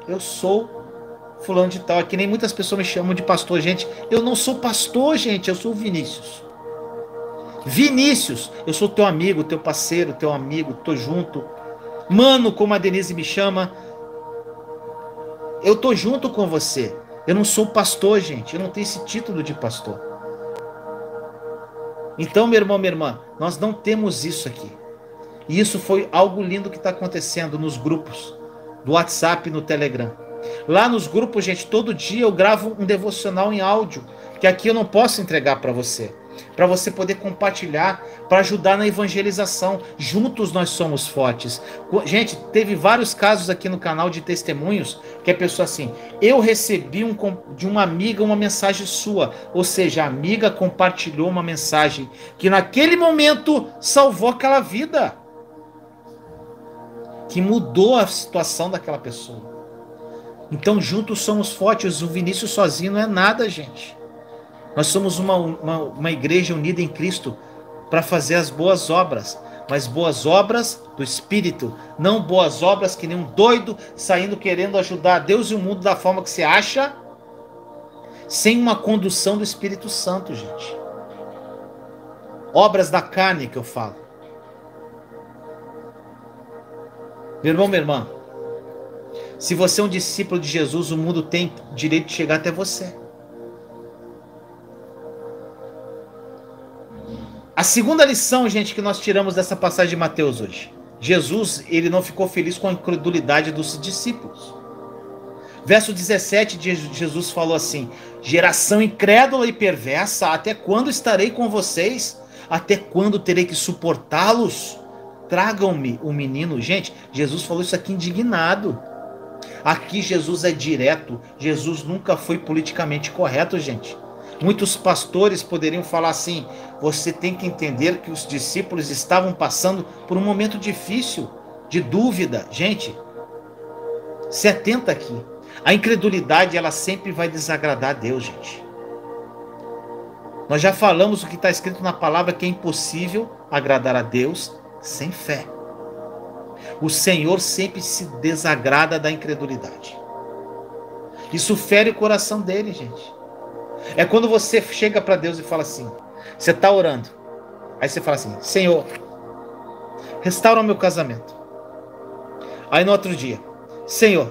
eu sou fulano de tal, é que nem muitas pessoas me chamam de pastor, gente, eu não sou pastor, gente, eu sou o Vinícius. Vinícius, eu sou teu amigo, teu parceiro, teu amigo, tô junto. Mano, como a Denise me chama, eu tô junto com você. Eu não sou pastor, gente, eu não tenho esse título de pastor. Então, meu irmão, minha irmã, nós não temos isso aqui. E isso foi algo lindo que está acontecendo nos grupos, do WhatsApp e no Telegram. Lá nos grupos, gente, todo dia eu gravo um devocional em áudio, que aqui eu não posso entregar para você. para você poder compartilhar, para ajudar na evangelização. Juntos nós somos fortes. Gente, teve vários casos aqui no canal de testemunhos, que a pessoa assim, eu recebi um, de uma amiga uma mensagem sua, ou seja, a amiga compartilhou uma mensagem que naquele momento salvou aquela vida, que mudou a situação daquela pessoa. Então, juntos somos fortes. O Vinícius sozinho não é nada, gente. Nós somos uma, uma, uma igreja unida em Cristo para fazer as boas obras, mas boas obras do Espírito, não boas obras que nem um doido saindo querendo ajudar a Deus e o mundo da forma que se acha, sem uma condução do Espírito Santo, gente. Obras da carne que eu falo. Meu irmão, minha irmã, se você é um discípulo de Jesus, o mundo tem direito de chegar até você. A segunda lição, gente, que nós tiramos dessa passagem de Mateus hoje. Jesus, ele não ficou feliz com a incredulidade dos discípulos. Verso dezessete, Jesus falou assim, geração incrédula e perversa, até quando estarei com vocês? Até quando terei que suportá-los? Tragam-me o menino. Gente, Jesus falou isso aqui indignado. Aqui Jesus é direto, Jesus nunca foi politicamente correto, gente. Muitos pastores poderiam falar assim, você tem que entender que os discípulos estavam passando por um momento difícil, de dúvida. Gente, se atenta aqui. A incredulidade, ela sempre vai desagradar a Deus, gente. Nós já falamos o que está escrito na palavra, que é impossível agradar a Deus sem fé. O Senhor sempre se desagrada da incredulidade. Isso fere o coração dele, gente. É quando você chega para Deus e fala assim, você está orando, aí você fala assim, Senhor, restaura o meu casamento. Aí no outro dia, Senhor,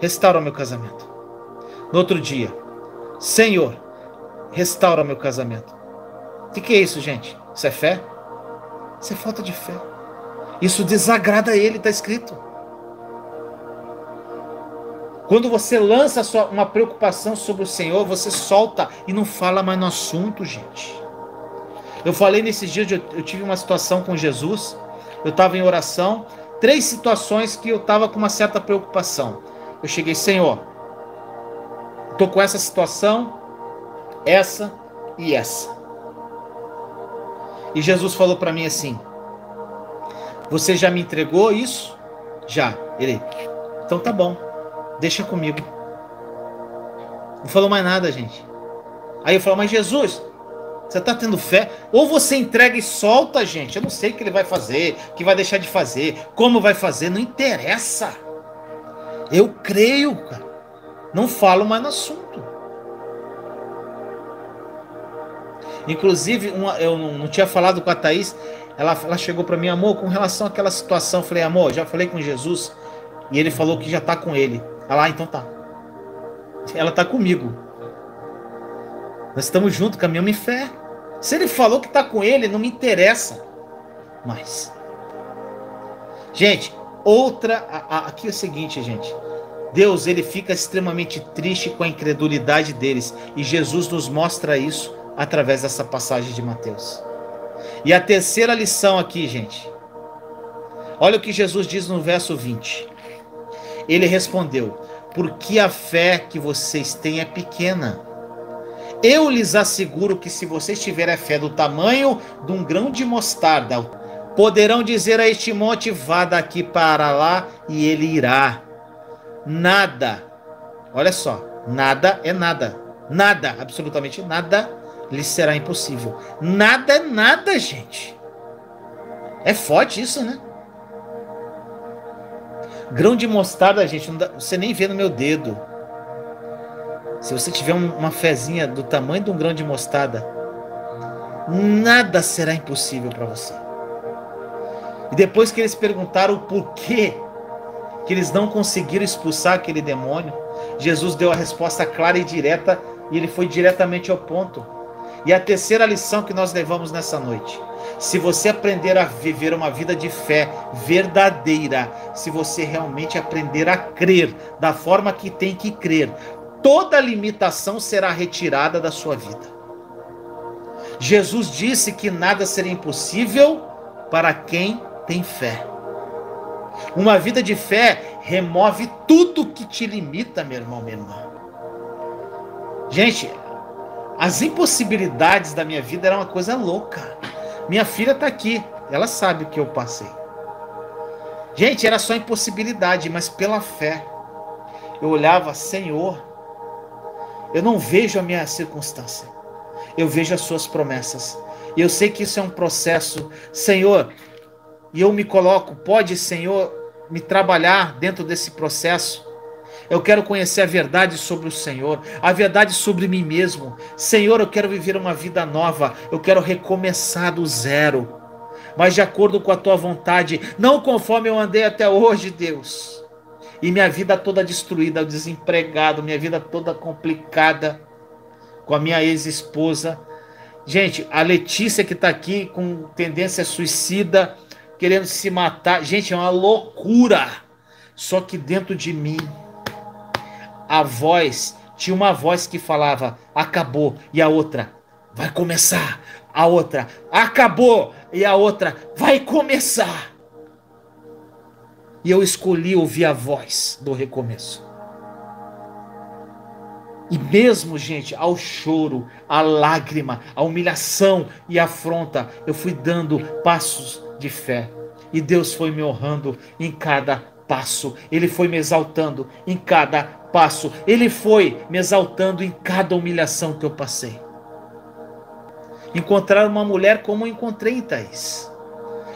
restaura o meu casamento. No outro dia, Senhor, restaura o meu casamento. O que, que é isso, gente? Isso é fé? Isso é falta de fé. Isso desagrada a ele, está escrito. Quando você lança sua, uma preocupação sobre o Senhor, você solta e não fala mais no assunto, gente. Eu falei nesses dias, eu, eu tive uma situação com Jesus, eu estava em oração, três situações que eu estava com uma certa preocupação. Eu cheguei, Senhor, estou com essa situação, essa e essa. E Jesus falou para mim assim, você já me entregou isso? Já. Ele, então tá bom, deixa comigo. Não falou mais nada, gente. Aí eu falo, mas Jesus, você tá tendo fé? Ou você entrega e solta, gente, eu não sei o que ele vai fazer, o que vai deixar de fazer, como vai fazer, não interessa. Eu creio, cara. Não falo mais no assunto. Inclusive, uma, eu não tinha falado com a Thaís, Ela, ela chegou para mim, amor, com relação àquela situação, eu falei, amor, já falei com Jesus, e ele falou que já tá com ele. Ela, ah, então tá. Ela tá comigo. Nós estamos juntos, caminhamos em fé. Se ele falou que tá com ele, não me interessa mais. Gente, outra, a, a, aqui é o seguinte, gente. Deus, ele fica extremamente triste com a incredulidade deles, e Jesus nos mostra isso através dessa passagem de Mateus. E a terceira lição aqui, gente. Olha o que Jesus diz no verso vinte. Ele respondeu, porque a fé que vocês têm é pequena. Eu lhes asseguro que se vocês tiverem a fé do tamanho de um grão de mostarda, poderão dizer a este monte, vá daqui para lá, e ele irá. Nada, olha só, nada é nada. Nada, absolutamente nada lhe será impossível. Nada é nada, gente. É forte isso, né? Grão de mostarda, gente, não dá, você nem vê no meu dedo. Se você tiver um, uma fezinha do tamanho de um grão de mostarda, nada será impossível para você. E depois que eles perguntaram o porquê que eles não conseguiram expulsar aquele demônio, Jesus deu a resposta clara e direta, e ele foi diretamente ao ponto. E a terceira lição que nós levamos nessa noite, se você aprender a viver uma vida de fé verdadeira, se você realmente aprender a crer da forma que tem que crer, toda limitação será retirada da sua vida. Jesus disse que nada seria impossível para quem tem fé. Uma vida de fé remove tudo que te limita, meu irmão, minha irmã. Gente, as impossibilidades da minha vida eram uma coisa louca. Minha filha está aqui, ela sabe o que eu passei. Gente, era só impossibilidade, mas pela fé. Eu olhava, Senhor, eu não vejo a minha circunstância, eu vejo as suas promessas. E eu sei que isso é um processo, Senhor, e eu me coloco, pode, Senhor, me trabalhar dentro desse processo. Eu quero conhecer a verdade sobre o Senhor, a verdade sobre mim mesmo. Senhor, eu quero viver uma vida nova, eu quero recomeçar do zero, mas de acordo com a tua vontade, não conforme eu andei até hoje, Deus. E minha vida toda destruída, desempregado, minha vida toda complicada com a minha ex-esposa. Gente, a Letícia que está aqui com tendência suicida, querendo se matar. Gente, é uma loucura. Só que dentro de mim, a voz, tinha uma voz que falava, acabou, e a outra, vai começar. A outra, acabou, e a outra, vai começar. E eu escolhi ouvir a voz do recomeço. E mesmo, gente, ao choro, à lágrima, à humilhação e à afronta, eu fui dando passos de fé. E Deus foi me honrando em cada passo. Ele foi me exaltando em cada passo. Ele foi me exaltando em cada humilhação que eu passei. Encontrar uma mulher como eu encontrei em Thaís.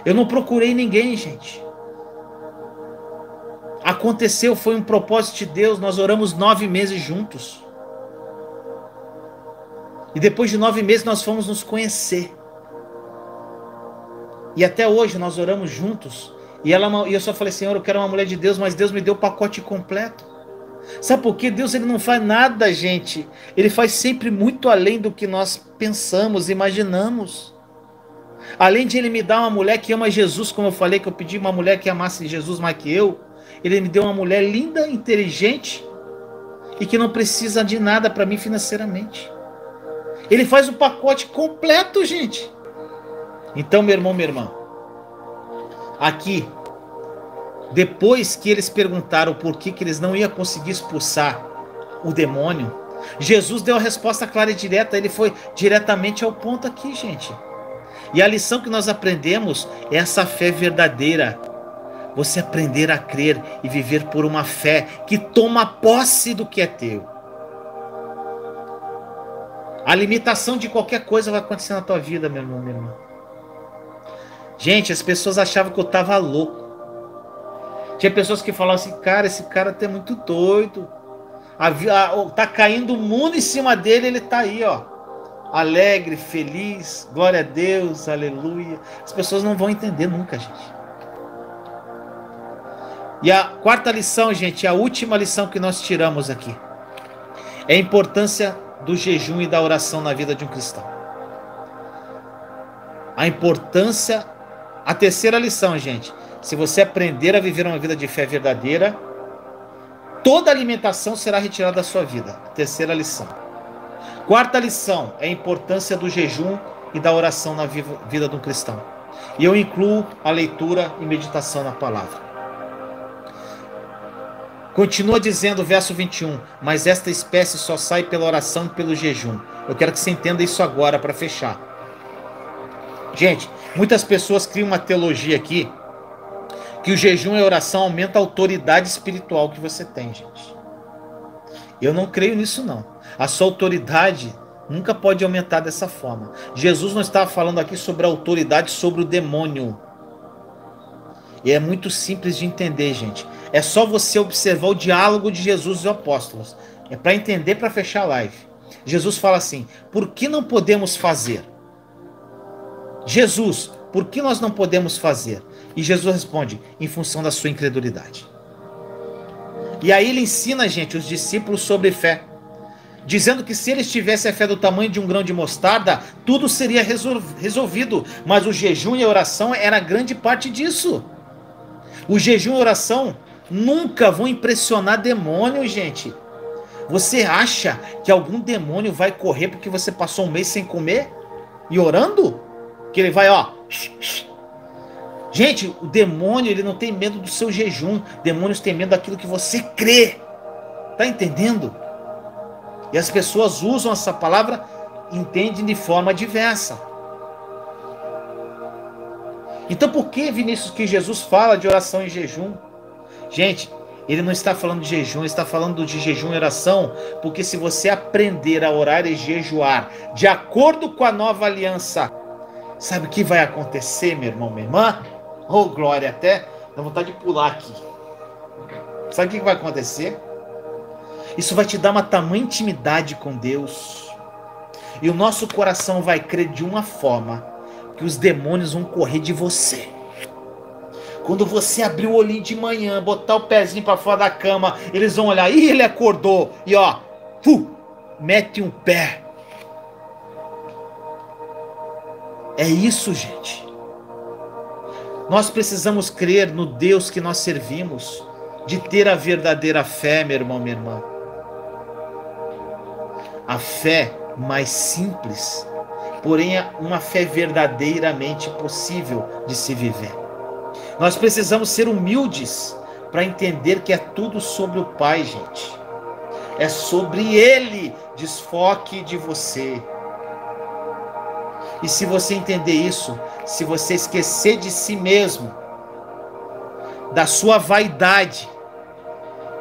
Eu não procurei ninguém, gente. Aconteceu, foi um propósito de Deus. Nós oramos nove meses juntos. E depois de nove meses nós fomos nos conhecer. E até hoje nós oramos juntos. E, ela, e eu só falei, Senhor, eu quero uma mulher de Deus, mas Deus me deu o pacote completo. Sabe por quê? Deus, ele não faz nada, gente. Ele faz sempre muito além do que nós pensamos, imaginamos. Além de ele me dar uma mulher que ama Jesus, como eu falei, que eu pedi uma mulher que amasse Jesus mais que eu, ele me deu uma mulher linda, inteligente e que não precisa de nada para mim financeiramente. Ele faz o pacote completo, gente. Então, meu irmão, minha irmã, aqui, depois que eles perguntaram por que, que eles não iam conseguir expulsar o demônio, Jesus deu a resposta clara e direta. Ele foi diretamente ao ponto aqui, gente. E a lição que nós aprendemos é essa fé verdadeira. Você aprender a crer e viver por uma fé que toma posse do que é teu. A limitação de qualquer coisa vai acontecer na tua vida, meu irmão, minha irmã. Gente, as pessoas achavam que eu estava louco. Tinha pessoas que falavam assim, cara, esse cara tá muito doido, a, a, tá caindo o mundo em cima dele, ele tá aí, ó, alegre, feliz, glória a Deus, aleluia. As pessoas não vão entender nunca, gente. E a quarta lição, gente, a última lição que nós tiramos aqui, é a importância do jejum e da oração na vida de um cristão. A importância, a terceira lição, gente, se você aprender a viver uma vida de fé verdadeira, toda alimentação será retirada da sua vida. Terceira lição. Quarta lição é a importância do jejum e da oração na vida de um cristão. E eu incluo a leitura e meditação na palavra. Continua dizendo o verso vinte e um, mas esta espécie só sai pela oração e pelo jejum. Eu quero que você entenda isso agora para fechar. Gente, muitas pessoas criam uma teologia aqui, que o jejum e a oração aumenta a autoridade espiritual que você tem, gente. Eu não creio nisso, não. A sua autoridade nunca pode aumentar dessa forma. Jesus não estava falando aqui sobre a autoridade sobre o demônio. E é muito simples de entender, gente. É só você observar o diálogo de Jesus e os apóstolos. É para entender, para fechar a live. Jesus fala assim, por que não podemos fazer? Jesus, por que nós não podemos fazer? E Jesus responde, em função da sua incredulidade. E aí ele ensina, gente, os discípulos sobre fé, dizendo que se eles tivessem a fé do tamanho de um grão de mostarda, tudo seria resolvido, mas o jejum e a oração era grande parte disso. O jejum e a oração nunca vão impressionar demônio, gente. Você acha que algum demônio vai correr porque você passou um mês sem comer? e orando, que ele vai, ó, gente, o demônio, ele não tem medo do seu jejum, demônios têm medo daquilo que você crê, tá entendendo? E as pessoas usam essa palavra, entendem de forma diversa. Então por que, Vinícius, que Jesus fala de oração e jejum? Gente, ele não está falando de jejum, ele está falando de jejum e oração, porque se você aprender a orar e jejuar de acordo com a nova aliança, sabe o que vai acontecer, meu irmão, minha irmã? Oh, glória, até dá vontade de pular aqui. Sabe o que vai acontecer? Isso vai te dar uma tamanha intimidade com Deus. E o nosso coração vai crer de uma forma que os demônios vão correr de você. Quando você abrir o olhinho de manhã, botar o pezinho para fora da cama, eles vão olhar, ih, ele acordou, e ó, fu, mete um pé. É isso, gente. Nós precisamos crer no Deus que nós servimos, de ter a verdadeira fé, meu irmão, minha irmã. A fé mais simples, porém uma fé verdadeiramente possível de se viver. Nós precisamos ser humildes para entender que é tudo sobre o Pai, gente. É sobre Ele, desfoque de você. E se você entender isso, se você esquecer de si mesmo, da sua vaidade,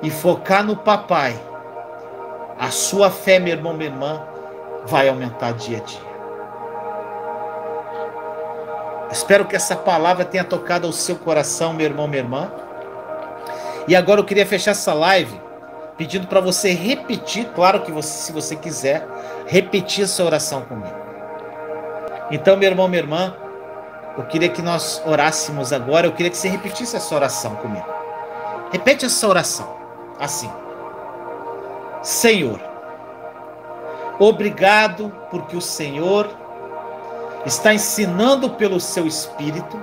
e focar no Papai, a sua fé, meu irmão, minha irmã, vai aumentar dia a dia. Espero que essa palavra tenha tocado ao seu coração, meu irmão, minha irmã. E agora eu queria fechar essa live pedindo para você repetir, claro que você, se você quiser, repetir essa oração comigo. Então, meu irmão, minha irmã, eu queria que nós orássemos agora, eu queria que você repetisse essa oração comigo. Repete essa oração, assim. Senhor, obrigado porque o Senhor está ensinando pelo seu Espírito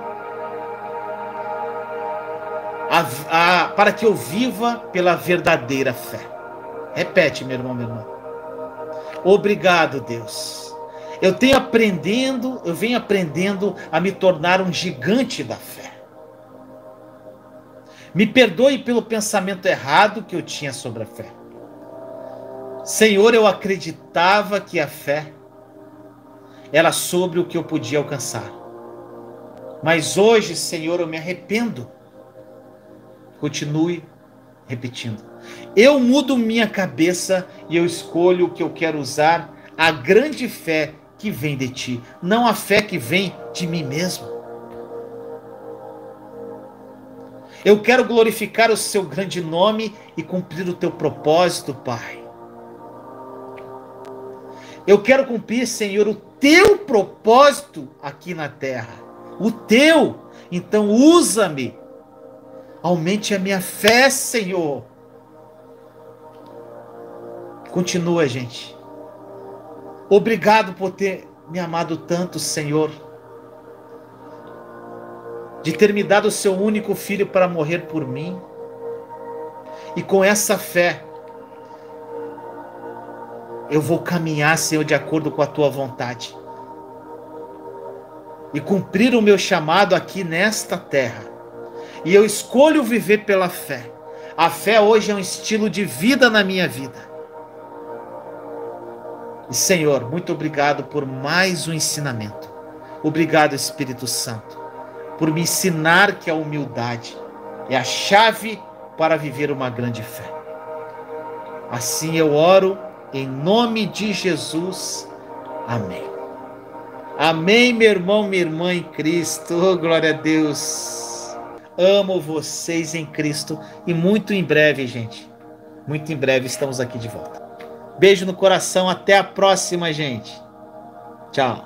a, a, para que eu viva pela verdadeira fé. Repete, meu irmão, minha irmã. Obrigado, Deus. Eu tenho aprendendo, eu venho aprendendo a me tornar um gigante da fé. Me perdoe pelo pensamento errado que eu tinha sobre a fé. Senhor, eu acreditava que a fé era sobre o que eu podia alcançar. Mas hoje, Senhor, eu me arrependo. Continue repetindo. Eu mudo minha cabeça e eu escolho o que eu quero usar, a grande fé que vem de Ti, não a fé que vem de mim mesmo. Eu quero glorificar o Seu grande nome e cumprir o Teu propósito, Pai. Eu quero cumprir, Senhor, o Teu propósito aqui na terra. O Teu. Então usa-me. Aumente a minha fé, Senhor. Continua, gente. Obrigado por ter me amado tanto, Senhor. De ter me dado o Seu único Filho para morrer por mim. E com essa fé, eu vou caminhar, Senhor, de acordo com a Tua vontade. E cumprir o meu chamado aqui nesta terra. E eu escolho viver pela fé. A fé hoje é um estilo de vida na minha vida. E, Senhor, muito obrigado por mais um ensinamento. Obrigado, Espírito Santo, por me ensinar que a humildade é a chave para viver uma grande fé. Assim eu oro, em nome de Jesus, amém. Amém, meu irmão, minha irmã em Cristo. Oh, glória a Deus. Amo vocês em Cristo. E muito em breve, gente. Muito em breve estamos aqui de volta. Beijo no coração. Até a próxima, gente. Tchau.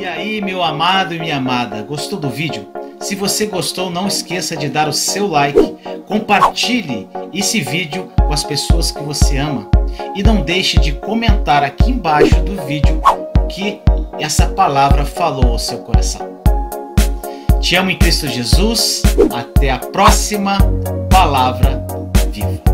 E aí, meu amado e minha amada. Gostou do vídeo? Se você gostou, não esqueça de dar o seu like. Compartilhe esse vídeo com as pessoas que você ama. E não deixe de comentar aqui embaixo do vídeo o que essa palavra falou ao seu coração. Te amo em Cristo Jesus. Até a próxima Palavra Viva.